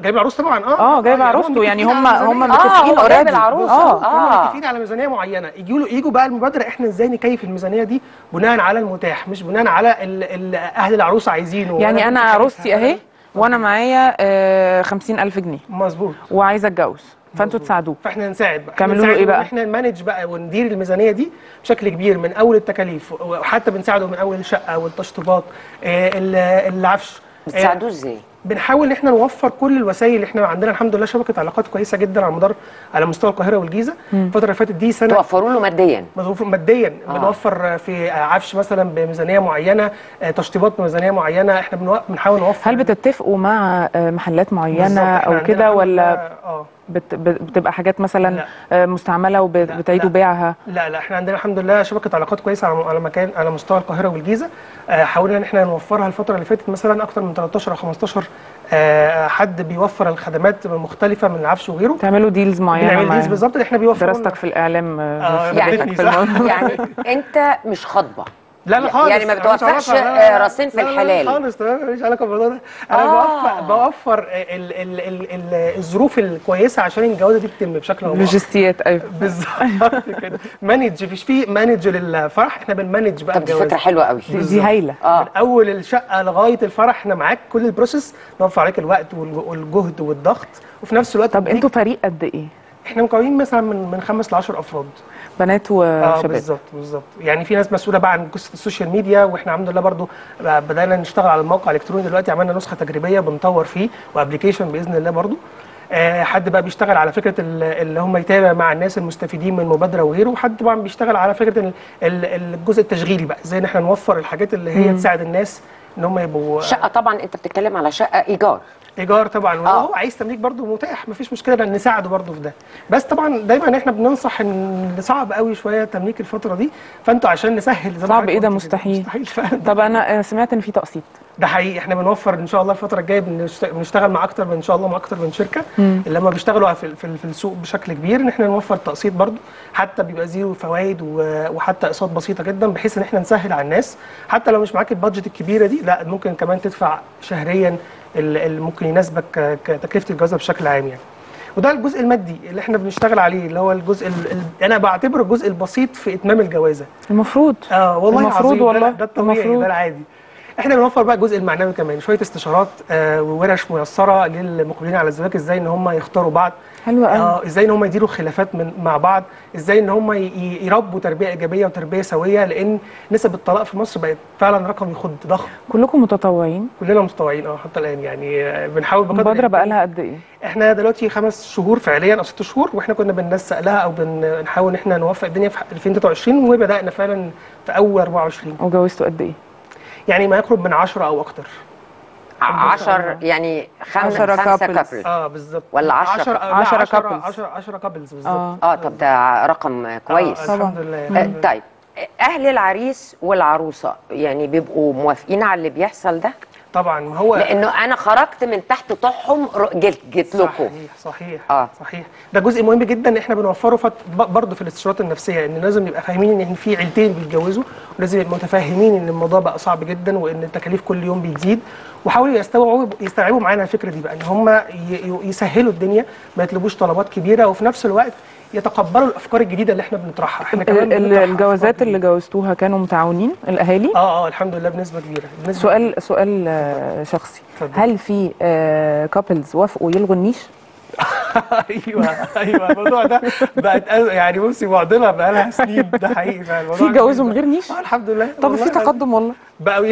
جايب العروس طبعا. اه اه جايب عروسته، يعني هم هم متفقين اوريدي. اه هم متفقين على ميزانيه معينه، يجوا له يجوا بقى المبادره احنا ازاي نكيف الميزانيه دي بناء على المتاح، مش بناء على ال ال اهل العروس عايزينه. يعني انا عروستي اهي وانا معايا آه خمسين ألف جنيه. مظبوط. وعايزه اتجوز، فانتوا تساعدوه، فاحنا نساعد بقى، تعملوا له ايه بقى؟ احنا نمانج بقى وندير الميزانيه دي بشكل كبير من اول التكاليف، وحتى بنساعده من اول الشقه والتشطيبات آه العفش. بتساعدوه ازاي؟ آه بنحاول ان احنا نوفر كل الوسائل اللي احنا عندنا. الحمد لله شبكه علاقات كويسه جدا على مدار على مستوى القاهره والجيزه. الفتره اللي فاتت دي سنه توفروا له ماديا. ماديا آه. بنوفر في عفش مثلا بميزانيه معينه، تشطيبات بميزانيه معينه، احنا بنحاول نوفر. هل بتتفقوا مع محلات معينه او كده ولا؟ اه بت بتبقى حاجات مثلا لا. مستعمله وبتعيدوا بيعها؟ لا لا احنا عندنا الحمد لله شبكه علاقات كويسه على مكان على مستوى القاهره والجيزه. حاولنا ان احنا نوفرها الفتره اللي فاتت، مثلا اكتر من تلتاشر او خمستاشر حد بيوفر الخدمات مختلفه من العفش وغيره. تعملوا ديلز معينه؟ بنعمل ديلز بالظبط. احنا بيوفروا دراستك في الاعلام آه يعني في يعني انت مش خطبه؟ لا لا خالص، يعني ما بتوفقش راسين في الحلال؟ لا خالص، تمام، ماليش علاقه بالموضوع ده. انا آه. بوفر ال ال ال ال الظروف الكويسه عشان الجوازه دي تتم بشكل او باخر. لوجستيات، ايوه بالظبط كده. مانج، مش في مانج للفرح، احنا بنمانج بقى. طب دي فكره حلوه قوي، دي هايله. آه. من اول الشقه لغايه الفرح احنا معاك، كل البروسيس، نوفر عليك الوقت والجهد والضغط، وفي نفس الوقت. طب انتوا فريق قد ايه؟ احنا مكونين مثلا من من خمس ل عشرة افراد، بنات وشباب. اه بالظبط بالظبط، يعني في ناس مسؤوله بقى عن قصه السوشيال ميديا، واحنا الحمد لله برضو بدانا نشتغل على الموقع الالكتروني دلوقتي، عملنا نسخه تجريبيه بنطور فيه وابلكيشن باذن الله برضو. آه حد بقى بيشتغل على فكره اللي هم يتابع مع الناس المستفيدين من المبادره وغيره، وحد طبعا بيشتغل على فكره الجزء التشغيلي بقى، ازاي ان احنا نوفر الحاجات اللي هي مم. تساعد الناس ان هم يبقوا شقه. طبعا انت بتتكلم على شقه ايجار؟ ايجار طبعا، وهو عايز تمليك برضه متاح، مفيش مشكله، لان نساعده برضه في ده. بس طبعا دايما احنا بننصح ان صعب قوي شويه تمليك الفتره دي، فانتوا عشان نسهل. صعب ايه ده؟ مستحيل مستحيل فعلا. طب انا سمعت ان في تقسيط، ده حقيقي. احنا بنوفر ان شاء الله الفتره الجايه، بنشتغل مع اكتر من ان شاء الله مع اكتر من شركه مم. اللي هم بيشتغلوا في, في السوق بشكل كبير، ان احنا نوفر تقسيط برضه، حتى بيبقى زيرو فوائد وحتى اقساط بسيطه جدا، بحيث ان احنا نسهل على الناس. حتى لو مش معاك البادجت الكبيره دي، لا ممكن كمان تدفع شهريا اللي ممكن يناسبك كتكلفه الجوازه بشكل عام يعني. وده الجزء المادي اللي احنا بنشتغل عليه، اللي هو الجزء اللي انا بعتبره الجزء البسيط في اتمام الجوازه. المفروض اه والله المفروض والله ده الطبيعي، ده العادي. احنا بنوفر بقى الجزء المعنوي كمان، شويه استشارات آه وورش ميسره للمقبلين على الزواج، ازاي ان هم يختاروا بعض حلو قوي، آه ازاي ان هم يديروا خلافات من مع بعض، ازاي ان هم يربوا تربيه ايجابيه وتربيه سويه، لان نسب الطلاق في مصر بقت فعلا رقم يخض ضخم. كلكم متطوعين؟ كلنا متطوعين اه حتى الان يعني. آه بنحاول بقدر المبادره بقى لها قد ايه؟ احنا دلوقتي خمس شهور فعليا او ست شهور، واحنا كنا بننسق لها او بنحاول ان احنا نوفق الدنيا في ألفين وتلاتة وعشرين، وبدانا فعلا في اول أربعة وعشرين. وجوزتوا قد ايه؟ يعني ما يقرب من عشرة أو أكتر. عشرة يعني خمسة كابلز؟ اه بالظبط. ولا عشرة؟ عشرة كابلز. عشرة عشرة كابلز بالظبط. اه طب ده رقم كويس. آه الحمد لله. آه طيب أهل العريس والعروسة يعني بيبقوا موافقين على اللي بيحصل ده؟ طبعا، هو لانه انا خرجت من تحت طحهم جيت جيت لكم. صحيح صحيح آه. صحيح، ده جزء مهم جدا احنا بنوفره برضه في الاستشارات النفسيه، ان لازم نبقى فاهمين ان في عيلتين بيتجوزوا، ولازم يبقوا متفاهمين ان الموضوع بقى صعب جدا وان التكاليف كل يوم بتزيد، وحاولوا يستوعبوا يستوعبوا معانا الفكره دي بقى، ان هم يسهلوا الدنيا، ما يطلبوش طلبات كبيره، وفي نفس الوقت يتقبلوا الافكار الجديده اللي احنا بنطرحها. احنا كمان الجوازات اللي جوزتوها كانوا متعاونين الاهالي؟ اه اه الحمد لله بنسبه كبيره. بنسبة سؤال سؤال آه شخصي، فضل. هل في آه كابلز وافقوا يلغوا النيش؟ ايوه ايوه الموضوع ده بقت يعني بصي معضله بقى لها سنين، ده حقيقي فعلا. في جوازوا من غير نيش؟ اه الحمد لله. طب في تقدم والله، بقوا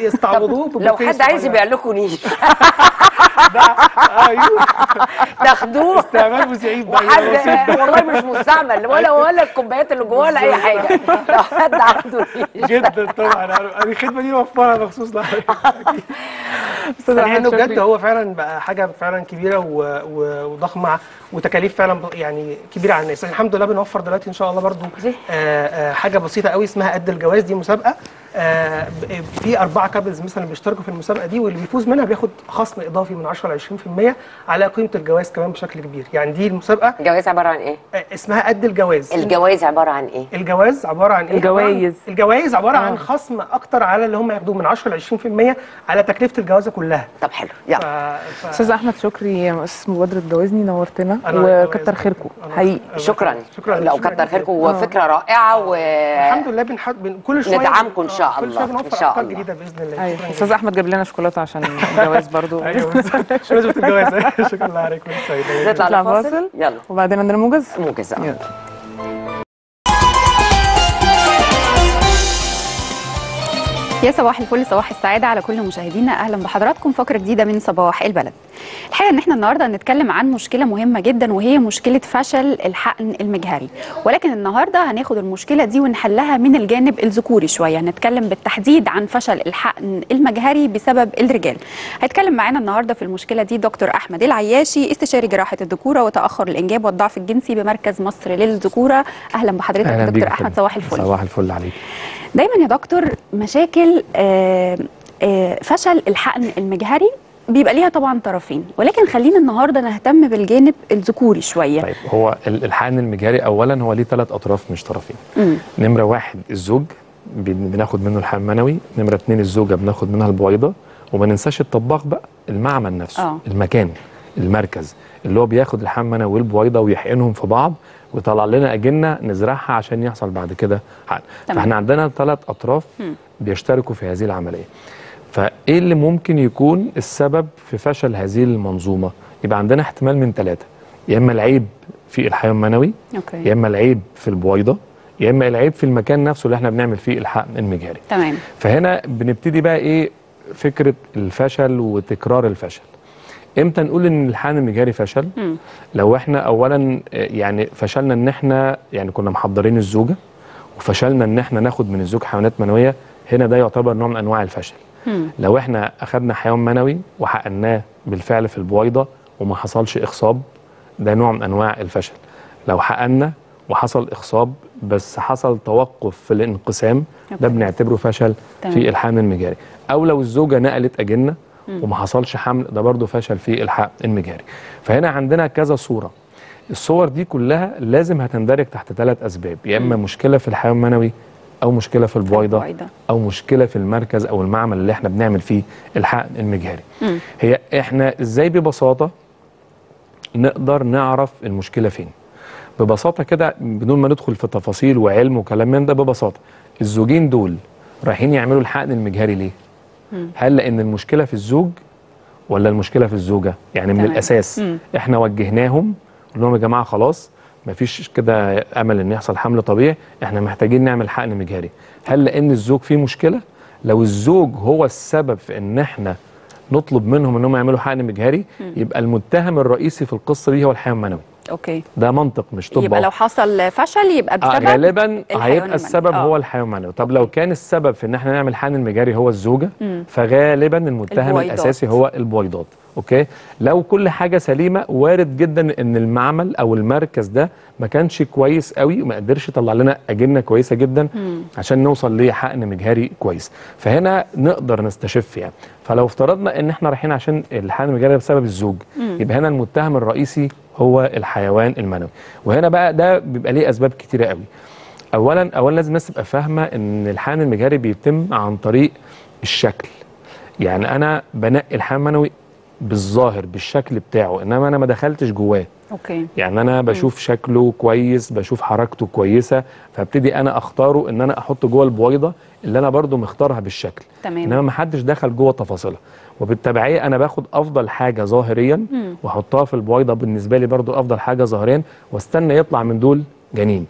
يستعوضوه. لو حد عايز يبيع لكم نيش ده ايوه تاخدوه استعمال مسعيد بقى، وحد والله مش مستعمل ولا ولا الكوبايات اللي جواه ولا اي حاجه، لو حد عنده نيش جدا طبعا الخدمه دي موفرها مخصوص لحضرتك لانه بجد هو فعلا بقى حاجه فعلا كبيره وضخمه، وتكاليف فعلا يعني كبيره على الناس. الحمد لله بنوفر دلوقتي ان شاء الله برضو آآ آآ حاجه بسيطه قوي اسمها قد الجواز، دي مسابقه في اربعه كابلز مثلا بيشتركوا في المسابقه دي، واللي بيفوز منها بياخد خصم اضافي من عشرة ل عشرين في المية على قيمه الجواز كمان بشكل كبير. يعني دي المسابقه. الجواز عباره عن ايه؟ اسمها قد الجواز. الجواز عباره عن ايه؟ الجواز عباره عن ايه؟ الجوايز. الجوايز عباره عن خصم اكتر على اللي هم ياخدوه من عشرة ل عشرين في المية على تكلفه الجوازه كلها. طب حلو يلا. استاذ احمد شكري مؤسس مبادره جوزني، نورتنا وكتر خيركم حقيقي. شكرا شكرا لو كتر خيركم، وفكره رائعه والحمد لله بنحب كل شويه ندعمكم ان شاء الله ان شاء الله جديده باذن الله. استاذ احمد جاب لنا شوكولاته عشان الجواز برضه. ايوه شو لازم الجواز. شكرا الله عليكم. نطلع لفاصل يلا، وبعدين عندنا موجز موجز يا صباح الفل، صباح السعاده على كل مشاهدينا. اهلا بحضراتكم فقره جديده من صباح البلد. الحقيقه ان احنا النهارده هنتكلم عن مشكله مهمه جدا، وهي مشكله فشل الحقن المجهري، ولكن النهارده هناخد المشكله دي ونحلها من الجانب الذكوري شويه. هنتكلم بالتحديد عن فشل الحقن المجهري بسبب الرجال. هيتكلم معانا النهارده في المشكله دي دكتور احمد العياشي، استشاري جراحه الذكوره وتاخر الانجاب والضعف الجنسي بمركز مصر للذكوره. اهلا بحضرتك يا دكتور احمد، صباح الفل. صباح الفل عليك. دايما يا دكتور مشاكل آآ آآ فشل الحقن المجهري بيبقى ليها طبعا طرفين، ولكن خلينا النهارده نهتم بالجانب الذكوري شويه. طيب، هو الحقن المجهري اولا هو ليه ثلاث اطراف مش طرفين. مم. نمره واحد الزوج بناخد منه الحقن المنوي، نمره اثنين الزوجه بناخد منها البويضه، وما ننساش الطباخ بقى، المعمل نفسه. أوه. المكان، المركز اللي هو بياخد الحقن المنوي والبويضه ويحقنهم في بعض ويطلع لنا اجنه نزرعها عشان يحصل بعد كده حقن. فاحنا عندنا ثلاث اطراف مم. بيشتركوا في هذه العمليه. فايه اللي ممكن يكون السبب في فشل هذه المنظومه؟ يبقى عندنا احتمال من ثلاثه، يا اما العيب في الحقن المنوي، يا اما العيب في البويضه، يا اما العيب في المكان نفسه اللي احنا بنعمل فيه الحقن المجهري. تمام. فهنا بنبتدي بقى ايه فكره الفشل وتكرار الفشل. امتى نقول ان الحقن المجهري فشل؟ مم. لو احنا اولا يعني فشلنا ان احنا يعني كنا محضرين الزوجه وفشلنا ان احنا ناخد من الزوج حيوانات منويه، هنا ده يعتبر نوع من انواع الفشل. مم. لو احنا اخدنا حيوان منوي وحقناه بالفعل في البويضه وما حصلش اخصاب، ده نوع من انواع الفشل. لو حقنا وحصل اخصاب بس حصل توقف في الانقسام، ده بنعتبره فشل. تمام. في الحقن المجهري. او لو الزوجه نقلت اجنه وما حصلش حمل، ده برضه فشل في الحقن المجهري. فهنا عندنا كذا صوره، الصور دي كلها لازم هتندرج تحت ثلاث اسباب، يا اما مشكله في الحيوان المنوي، او مشكله في البويضه، او مشكله في المركز او المعمل اللي احنا بنعمل فيه الحقن المجهري. م. هي احنا ازاي ببساطه نقدر نعرف المشكله فين؟ ببساطه كده بدون ما ندخل في تفاصيل وعلم وكلام من ده، ببساطه الزوجين دول رايحين يعملوا الحقن المجهري ليه؟ هل لأن المشكلة في الزوج ولا المشكلة في الزوجة؟ يعني من الأساس احنا وجهناهم قلنا لهم يا جماعة خلاص مفيش كده أمل إن يحصل حمل طبيعي، احنا محتاجين نعمل حقن مجهري. هل لأن الزوج فيه مشكلة؟ لو الزوج هو السبب في إن احنا نطلب منهم إنهم يعملوا حقن مجهري، يبقى المتهم الرئيسي في القصة دي هو الحيوان المنوي. اوكي، ده منطق مش طب. يبقى لو حصل فشل يبقى بسبب آه غالبا هيبقى السبب آه. هو الحيوان المنوي. طب لو كان السبب في ان احنا نعمل حقن المجهري هو الزوجه، مم. فغالبا المتهم البويضات. الاساسي هو البويضات. اوكي، لو كل حاجه سليمه، وارد جدا ان المعمل او المركز ده ما كانش كويس قوي وما قدرش يطلع لنا اجنه كويسه جدا مم. عشان نوصل لحقن مجهري كويس. فهنا نقدر نستشف يعني. فلو افترضنا ان احنا رايحين عشان الحقن المجهري بسبب الزوج، مم. يبقى هنا المتهم الرئيسي هو الحيوان المنوي. وهنا بقى ده بيبقى ليه اسباب كتيره قوي. اولا اولا لازم الناس تبقى فاهمه ان الحقن المجهري بيتم عن طريق الشكل. يعني انا بنقي الحقن المنوي بالظاهر بالشكل بتاعه، انما انا ما دخلتش جواه. اوكي، يعني انا بشوف م. شكله كويس، بشوف حركته كويسه، فابتدي انا اختاره ان انا احط جوه البويضه اللي انا برضو مختارها بالشكل. تمام. انما ما حدش دخل جوه تفاصيلها، وبالتبعيه انا باخد افضل حاجه ظاهريا واحطها في البويضه، بالنسبه لي برضو افضل حاجه ظاهريا، واستنى يطلع من دول جنين.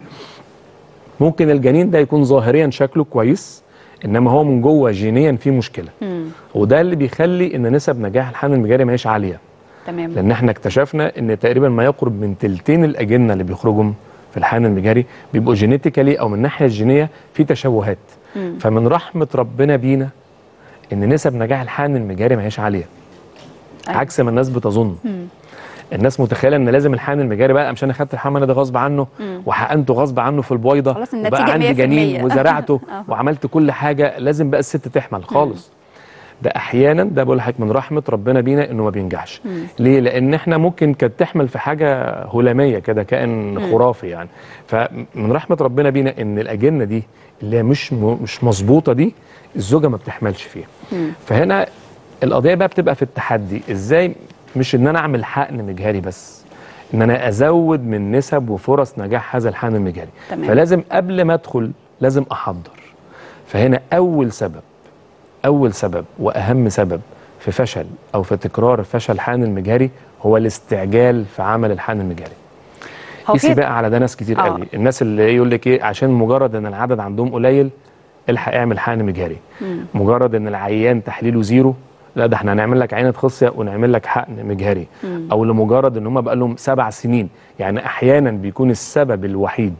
ممكن الجنين ده يكون ظاهريا شكله كويس، انما هو من جوه جينيا فيه مشكله. مم. وده اللي بيخلي ان نسب نجاح الحقن المجهري ما هيش عاليه. تمام. لان احنا اكتشفنا ان تقريبا ما يقرب من ثلثين الاجنه اللي بيخرجوا في الحقن المجهري بيبقوا جينيتيكالي او من الناحيه الجينيه في تشوهات. مم. فمن رحمه ربنا بينا ان نسب نجاح الحقن المجهري ما هيش عاليه. أيوة. عكس ما الناس بتظن. مم. الناس متخيله ان لازم الحقن المجهري بقى مش انا خدت الحمل ده غصب عنه وحقنته غصب عنه في البويضه وبقى عندي جنين وزرعته وعملت كل حاجه، لازم بقى الست تحمل خالص. ده احيانا ده بقول لحضرتك من رحمه ربنا بينا انه ما بينجحش. مم. ليه؟ لان احنا ممكن كانت تحمل في حاجه هلاميه كده، كائن خرافي يعني. فمن رحمه ربنا بينا ان الاجنه دي اللي هي مش مش مظبوطه دي الزوجه ما بتحملش فيها. مم. فهنا القضيه بقى بتبقى في التحدي، ازاي مش ان انا اعمل حقن مجهري بس، ان انا ازود من نسب وفرص نجاح هذا الحقن المجهري. تمام. فلازم قبل ما ادخل لازم احضر. فهنا اول سبب اول سبب واهم سبب في فشل او في تكرار فشل الحقن المجهري هو الاستعجال في عمل الحقن المجهري. قيسي بقى على ده ناس كتير قوي. الناس اللي يقول لك ايه عشان مجرد ان العدد عندهم قليل الحق اعمل حقن مجهري. مجرد ان العيان تحليله زيرو، لا ده احنا هنعمل لك عينه خصيه ونعمل لك حقن مجهري. مم. او لمجرد ان هم بقى لهم سبع سنين، يعني احيانا بيكون السبب الوحيد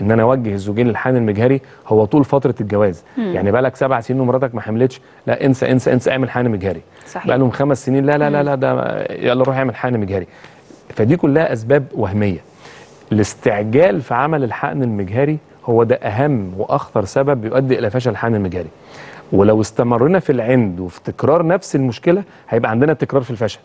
ان انا اوجه الزوجين للحقن المجهري هو طول فتره الجواز. مم. يعني بقى لك سبع سنين ومراتك ما حملتش، لا انسى انسى انسى اعمل حقن مجهري. بقى لهم خمس سنين لا لا لا لا ده يلا روح اعمل حقن مجهري. فدي كلها اسباب وهميه. الاستعجال في عمل الحقن المجهري هو ده اهم واخطر سبب بيؤدي الى فشل الحقن المجهري. ولو استمرنا في العند وفي تكرار نفس المشكله هيبقى عندنا تكرار في الفشل.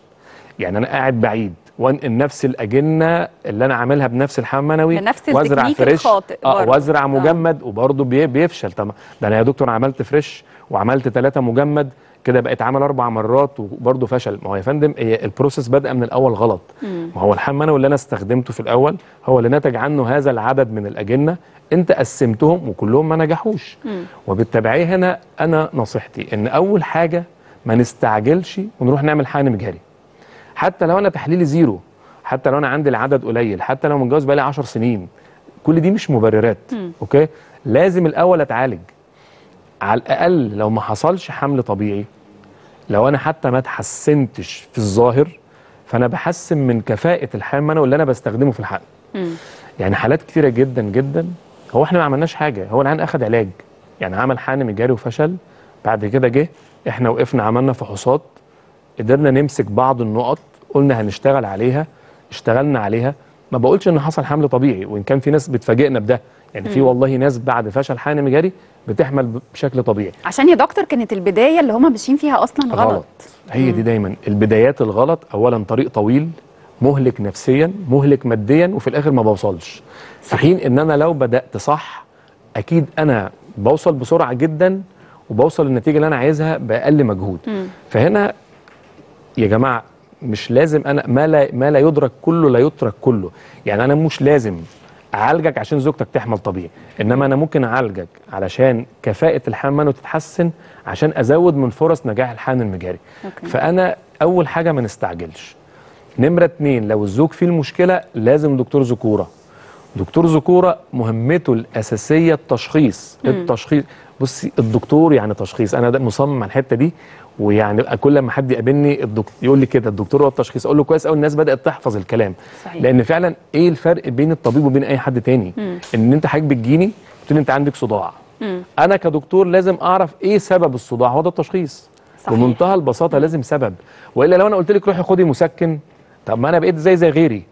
يعني انا قاعد بعيد وانقل نفس الاجنه اللي انا عاملها بنفس الحمام المنوي وازرع فريش اه وازرع مجمد وبرضه بيفشل. طب ده انا يا دكتور عملت فريش وعملت ثلاثه مجمد كده بقت عمل اربع مرات وبرضه فشل. ما هو يا فندم البروسيس بادئه من الاول غلط. مم. ما هو الحمام المنوي اللي انا استخدمته في الاول هو اللي نتج عنه هذا العدد من الاجنه، انت قسمتهم وكلهم ما نجحوش. مم. وبالتبعيه هنا انا نصيحتي ان اول حاجه ما نستعجلش ونروح نعمل حقن مجهري. حتى لو انا تحليلي زيرو، حتى لو انا عندي العدد قليل، حتى لو متجوز بقالي عشر سنين، كل دي مش مبررات. مم. اوكي، لازم الاول اتعالج. على الاقل لو ما حصلش حمل طبيعي، لو انا حتى ما اتحسنتش في الظاهر، فانا بحسن من كفاءه الحمام اللي انا بستخدمه في الحقن. يعني حالات كتيره جدا جدا هو احنا ما عملناش حاجه، هو العيان اخذ علاج، يعني عمل حقن مجاري وفشل، بعد كده جه احنا وقفنا عملنا فحوصات، قدرنا نمسك بعض النقط، قلنا هنشتغل عليها، اشتغلنا عليها. ما بقولش ان حصل حمل طبيعي، وان كان في ناس بتفاجئنا بده، يعني في والله ناس بعد فشل حقن مجاري بتحمل بشكل طبيعي. عشان يا دكتور كانت البدايه اللي هم ماشيين فيها اصلا غلط. غلط. هي دي دايما البدايات الغلط. اولا طريق طويل مهلك نفسيا، مهلك ماديا، وفي الاخر ما بوصلش. في حين ان انا لو بدات صح اكيد انا بوصل بسرعه جدا وبوصل للنتيجه اللي انا عايزها باقل مجهود. مم. فهنا يا جماعه مش لازم انا ما لا ما لا يدرك كله لا يترك كله. يعني انا مش لازم اعالجك عشان زوجتك تحمل طبيعي، انما انا ممكن اعالجك علشان كفاءه الحمل منه تتحسن، عشان ازود من فرص نجاح الحقن المجاري. أوكي. فانا اول حاجه ما نستعجلش. نمره اتنين، لو الزوج فيه المشكله لازم دكتور ذكوره. دكتور ذكوره مهمته الاساسيه التشخيص. مم. التشخيص، بصي الدكتور يعني تشخيص، انا مصمم على الحته دي، ويعني كل ما حد يقابلني الدكتور يقول لي كده الدكتور هو التشخيص، اقول له كويس قوي الناس بدات تحفظ الكلام. صحيح. لان فعلا ايه الفرق بين الطبيب وبين اي حد تاني؟ مم. ان انت حضرتك بتجيني قلت لي انت عندك صداع. مم. انا كدكتور لازم اعرف ايه سبب الصداع، هو ده التشخيص. صحيح. بمنتهى البساطه لازم سبب، والا لو انا قلت لك روحي خدي مسكن، طب ما انا بقيت زي زي غيري،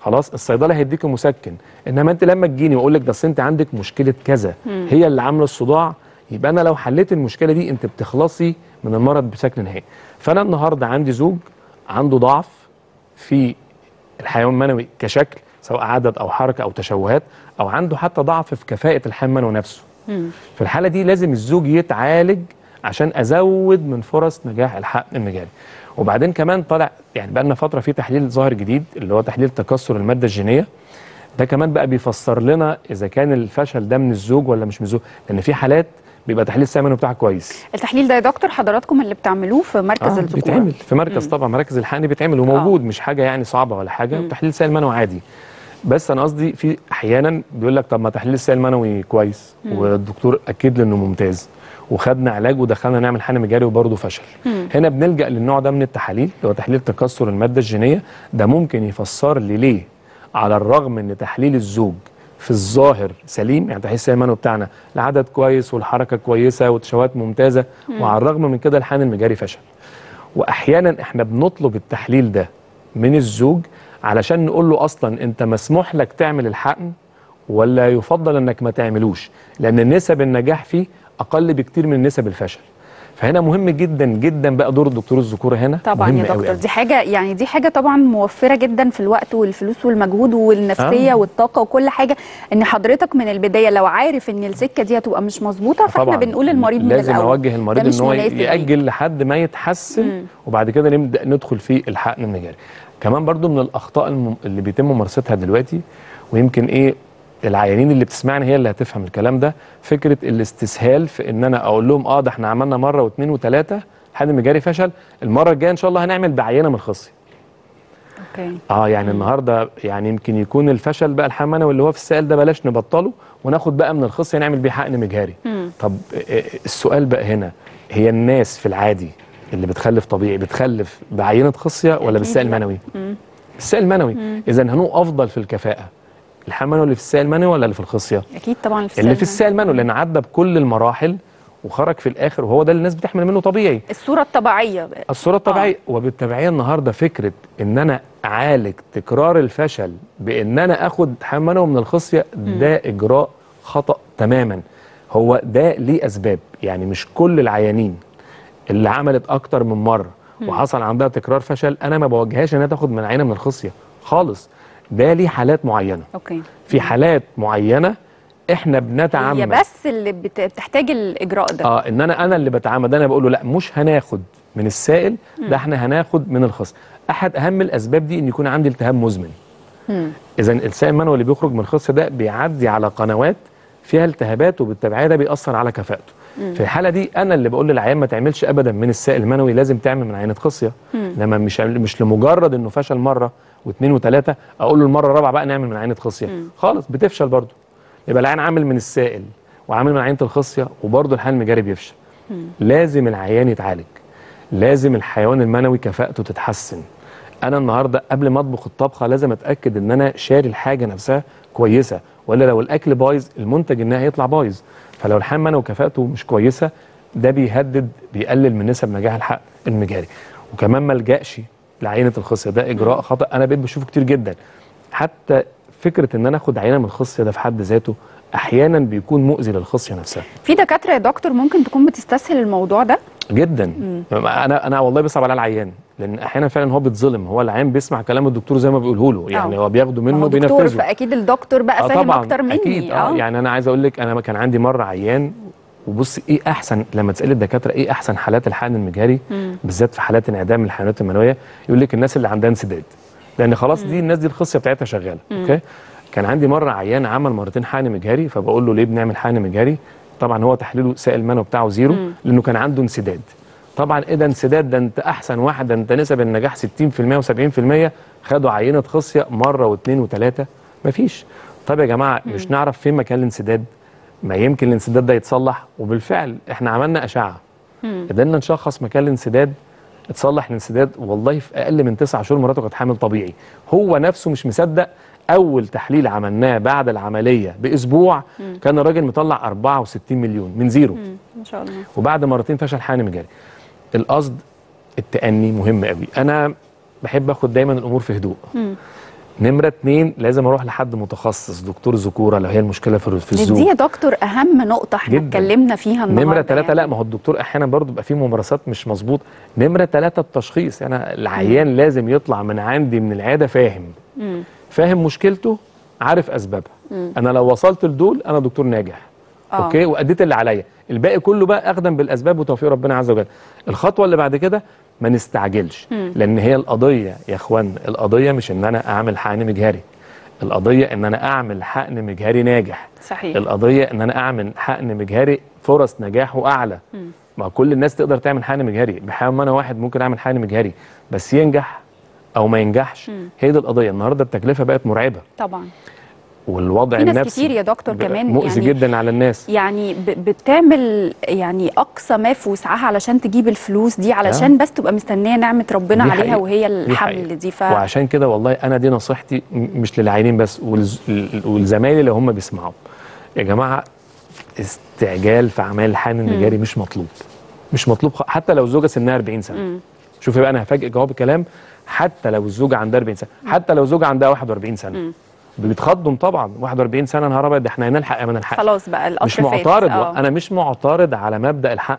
خلاص الصيدله هيديك مسكن، انما انت لما تجيني واقول لك ده اصل انت عندك مشكله كذا هي اللي عامله الصداع، يبقى انا لو حليت المشكله دي انت بتخلصي من المرض بشكل نهائي. فانا النهارده عندي زوج عنده ضعف في الحيوان المنوي كشكل، سواء عدد او حركه او تشوهات، او عنده حتى ضعف في كفاءه الحيوان المنوي نفسه. مم. في الحاله دي لازم الزوج يتعالج عشان ازود من فرص نجاح الحقن المجاري. وبعدين كمان طلع يعني بقى لنا فتره في تحليل ظاهر جديد اللي هو تحليل تكسر الماده الجينيه، ده كمان بقى بيفسر لنا اذا كان الفشل ده من الزوج ولا مش من الزوج، لان في حالات بيبقى تحليل السمنه بتاعها كويس. التحليل ده يا دكتور حضراتكم اللي بتعملوه في مركز آه الذكوره؟ بيتعمل في مركز. مم. طبعا مركز الحقن بيتعمل وموجود. آه. مش حاجه يعني صعبه ولا حاجه، وتحليل السائل المنوي عادي. بس انا قصدي في احيانا بيقول لك طب ما تحليل السائل المنوي كويس. مم. والدكتور اكد لي انه ممتاز وخدنا علاج ودخلنا نعمل حقن مجاري وبرضه فشل. مم. هنا بنلجأ للنوع ده من التحاليل اللي هو تحليل تكسر الماده الجينيه، ده ممكن يفسر لي ليه على الرغم ان تحليل الزوج في الظاهر سليم، يعني تحليل السائل المنوي بتاعنا العدد كويس والحركه كويسه والتشوهات ممتازه، مم. وعلى الرغم من كده الحقن المجاري فشل. واحيانا احنا بنطلب التحليل ده من الزوج علشان نقول له اصلا انت مسموح لك تعمل الحقن ولا يفضل انك ما تعملوش، لان نسب النجاح فيه اقل بكتير من نسب الفشل. فهنا مهم جدا جدا بقى دور الدكتور الذكوره هنا. طبعا يا دكتور دي حاجه يعني دي حاجه طبعا موفره جدا في الوقت والفلوس والمجهود والنفسيه. آه. والطاقه وكل حاجه، ان حضرتك من البدايه لو عارف ان السكه دي هتبقى مش مظبوطه، فاحنا بنقول المريض من الاول لازم اوجه المريض ان هو ياجل لحد ما يتحسن. مم. وبعد كده نبدا ندخل في الحقن المجاري. كمان برضو من الاخطاء الم... اللي بيتم ممارستها دلوقتي، ويمكن ايه العيانين اللي بتسمعنا هي اللي هتفهم الكلام ده، فكره الاستسهال في ان انا اقول لهم اه ده احنا عملنا مره واثنين وثلاثه الحقن المجاري فشل، المره الجايه ان شاء الله هنعمل بعينه من الخصيه. اوكي. اه يعني مم. النهارده يعني يمكن يكون الفشل بقى الحمام المنوي اللي هو في السائل ده بلاش نبطله وناخد بقى من الخصيه نعمل بيه حقن مجاري. مم. طب السؤال بقى هنا، هي الناس في العادي اللي بتخلف طبيعي بتخلف بعينة خصية ولا بالسائل المنوي؟ بالسائل المنوي. إذا هنو أفضل في الكفاءة الحمل اللي في السائل المنوي ولا اللي في الخصية؟ أكيد طبعا في اللي في السائل المنوي، لأن عدى بكل المراحل وخرج في الآخر وهو ده اللي الناس بتحمل منه طبيعي. الصورة الطبيعية الصورة الطبيعية آه. وبالتبعية النهاردة فكرة إن أنا أعالج تكرار الفشل بإن أنا أخد حمل منوي من الخصية ده م. إجراء خطأ تماما. هو ده ليه أسباب، يعني مش كل العيانين اللي عملت أكتر من مرة م. وحصل عندها تكرار فشل أنا ما بوجههاش إنها تاخد من عينة من الخصية خالص. ده ليه حالات معينة. أوكي. في حالات معينة احنا بنتعمد، هي بس اللي بتحتاج الاجراء ده. اه ان انا انا اللي بتعمد، انا بقول له لا مش هناخد من السائل ده، احنا هناخد من الخصية. احد اهم الاسباب دي ان يكون عندي التهاب مزمن. اذا السائل المنوي اللي بيخرج من الخصية ده بيعدي على قنوات فيها التهابات وبالتبعيه ده بيأثر على كفاءته. مم. في الحاله دي انا اللي بقول للعيان ما تعملش ابدا من السائل المنوي، لازم تعمل من عينه خصيه. انما مش مش لمجرد انه فشل مره واثنين وثلاثه اقول له المره الرابعه بقى نعمل من عينه خصيه. مم. خالص بتفشل برضه. يبقى العيان عامل من السائل وعامل من عينه الخصيه وبرضه الحال المجاري بيفشل. مم. لازم العيان يتعالج، لازم الحيوان المنوي كفاءته تتحسن. انا النهارده قبل ما اطبخ الطبخه لازم اتاكد ان انا شاري الحاجه نفسها كويسه، ولا لو الاكل بايظ المنتج النهائي هيطلع بايظ. فلو الحمل المنوي وكفاءته مش كويسه ده بيهدد، بيقلل من نسب نجاح الحق المجاري. وكمان ما لجاش لعينه الخصيه، ده اجراء خطا انا بقيت بشوفه كتير جدا. حتى فكره ان انا اخد عينه من الخصيه ده في حد ذاته احيانا بيكون مؤذي للخصيه نفسها. في دكاتره يا دكتور ممكن تكون بتستسهل الموضوع ده جدا. مم. انا انا والله بيصعب على العيان، لان احيانا فعلا هو بيتظلم، هو العيان بيسمع كلام الدكتور زي ما بيقوله له، يعني أوه. هو بياخده منه وبينفذه. الدكتور فاكيد الدكتور بقى فاهم اكتر مني. اكيد اه يعني انا عايز اقول لك انا كان عندي مره عيان، وبص ايه احسن لما تسال الدكاتره ايه احسن حالات الحقن المجهري بالذات في حالات انعدام الحيوانات المنويه، يقول لك الناس اللي عندها انسداد، لان خلاص مم. دي الناس دي الخصيه بتاعتها شغاله. مم. اوكي. كان عندي مره عيان عمل مرتين حقن مجهري، فبقول له ليه بنعمل حقن مجهري؟ طبعا هو تحليله سائل منوي بتاعه زيرو مم. لانه كان عنده انسداد. طبعا ايه ده انسداد؟ ده انت احسن واحد، ده انت نسب النجاح ستين في المية وسبعين في المية. خدوا عينه خصيه مره واثنين وثلاثه مفيش. طب يا جماعه مم. مش نعرف فين مكان الانسداد؟ ما يمكن الانسداد ده يتصلح، وبالفعل احنا عملنا اشعه قدرنا نشخص مكان الانسداد، اتصلح الانسداد. والله في اقل من تسع شهور مراته كانت حامل طبيعي. هو نفسه مش مصدق، اول تحليل عملناه بعد العمليه باسبوع مم. كان الراجل مطلع أربعة وستين مليون من زيرو. مم. ما شاء الله. وبعد مرتين فشل حقن مجاري. القصد التأني مهم قوي. انا بحب اخد دايما الامور في هدوء. مم. نمره اتنين لازم اروح لحد متخصص، دكتور ذكوره لو هي المشكله في الزوج. دي يا دكتور اهم نقطه احنا اتكلمنا فيها النهارده. نمره ثلاثه يعني. لا ما هو الدكتور احيانا برضه بيبقى فيه ممارسات مش مظبوطه. نمره ثلاثه التشخيص، انا يعني العيان مم. لازم يطلع من عندي من العياده فاهم مم. فاهم مشكلته، عارف اسبابها. مم. انا لو وصلت لدول انا دكتور ناجح. أوه. اوكي واديت اللي عليا، الباقي كله بقى اخدم بالاسباب وتوفيق ربنا عز وجل. الخطوه اللي بعد كده ما نستعجلش، مم. لان هي القضيه يا اخوانا، القضيه مش ان انا اعمل حقن مجهري، القضيه ان انا اعمل حقن مجهري ناجح. صحيح. القضيه ان انا اعمل حقن مجهري فرص نجاحه اعلى. مم. ما كل الناس تقدر تعمل حقن مجهري، بحاول انا واحد ممكن اعمل حقن مجهري بس ينجح او ما ينجحش. مم. هي دي القضيه. النهارده التكلفه بقت مرعبه طبعا، والوضع النفسي في ناس كتير يا دكتور كمان مؤذي يعني جدا على الناس، يعني بتعمل يعني اقصى ما في وسعها علشان تجيب الفلوس دي، علشان آه. بس تبقى مستنيه نعمه ربنا عليها حقيقة. وهي الحمل دي, دي ف... وعشان كده والله انا دي نصيحتي مش للعينين بس والزمايل اللي هم بيسمعوا، يا جماعه استعجال في اعمال الحقن المجاري مش مطلوب، مش مطلوب خ... حتى لو الزوجه سنها أربعين سنة. م. شوفي بقى انا هفاجئك اهو بكلام، حتى لو الزوجه عندها أربعين سنة، حتى لو الزوجه عندها واحد وأربعين سنة. م. بيتخضم طبعا. واحد وأربعين سنة نهار ابيض، ده احنا هنلحق من الحق خلاص بقى. القطر مش معترض، انا مش معترض على مبدا الحق،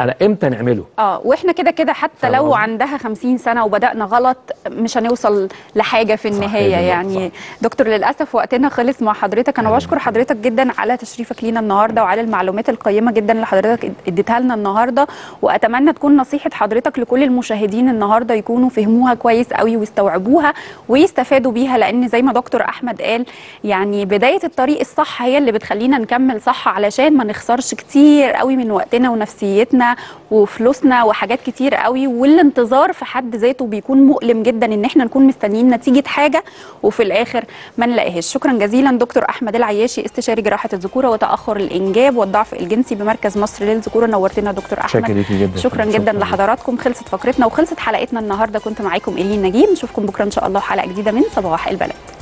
انا امتى نعمله اه واحنا كده كده حتى لو أصلاً. عندها خمسين سنة وبدانا غلط مش هنوصل لحاجه في النهايه. يعني صح. دكتور للاسف وقتنا خلص مع حضرتك، انا بشكر حضرتك جدا على تشريفك لينا النهارده وعلى المعلومات القيمه جدا اللي حضرتك اديتها لنا النهارده، واتمنى تكون نصيحه حضرتك لكل المشاهدين النهارده يكونوا فهموها كويس قوي واستوعبوها ويستفادوا بيها، لان زي ما دكتور احمد قال يعني بدايه الطريق الصح هي اللي بتخلينا نكمل صح، علشان ما نخسرش كتير قوي من وقتنا ونفسيتنا ووقتنا وفلوسنا وحاجات كتير قوي، والانتظار في حد ذاته بيكون مؤلم جدا، ان احنا نكون مستنيين نتيجه حاجه وفي الاخر ما نلاقيهاش. شكرا جزيلا دكتور احمد العياشي، استشاري جراحه الذكوره وتاخر الانجاب والضعف الجنسي بمركز مصر للذكوره. نورتنا دكتور احمد، شكرا جدا. شكرا جدا لحضراتكم. خلصت فقرتنا وخلصت حلقتنا النهارده. كنت معاكم إيلين نجيب، نشوفكم بكره ان شاء الله حلقه جديده من صباح البلد.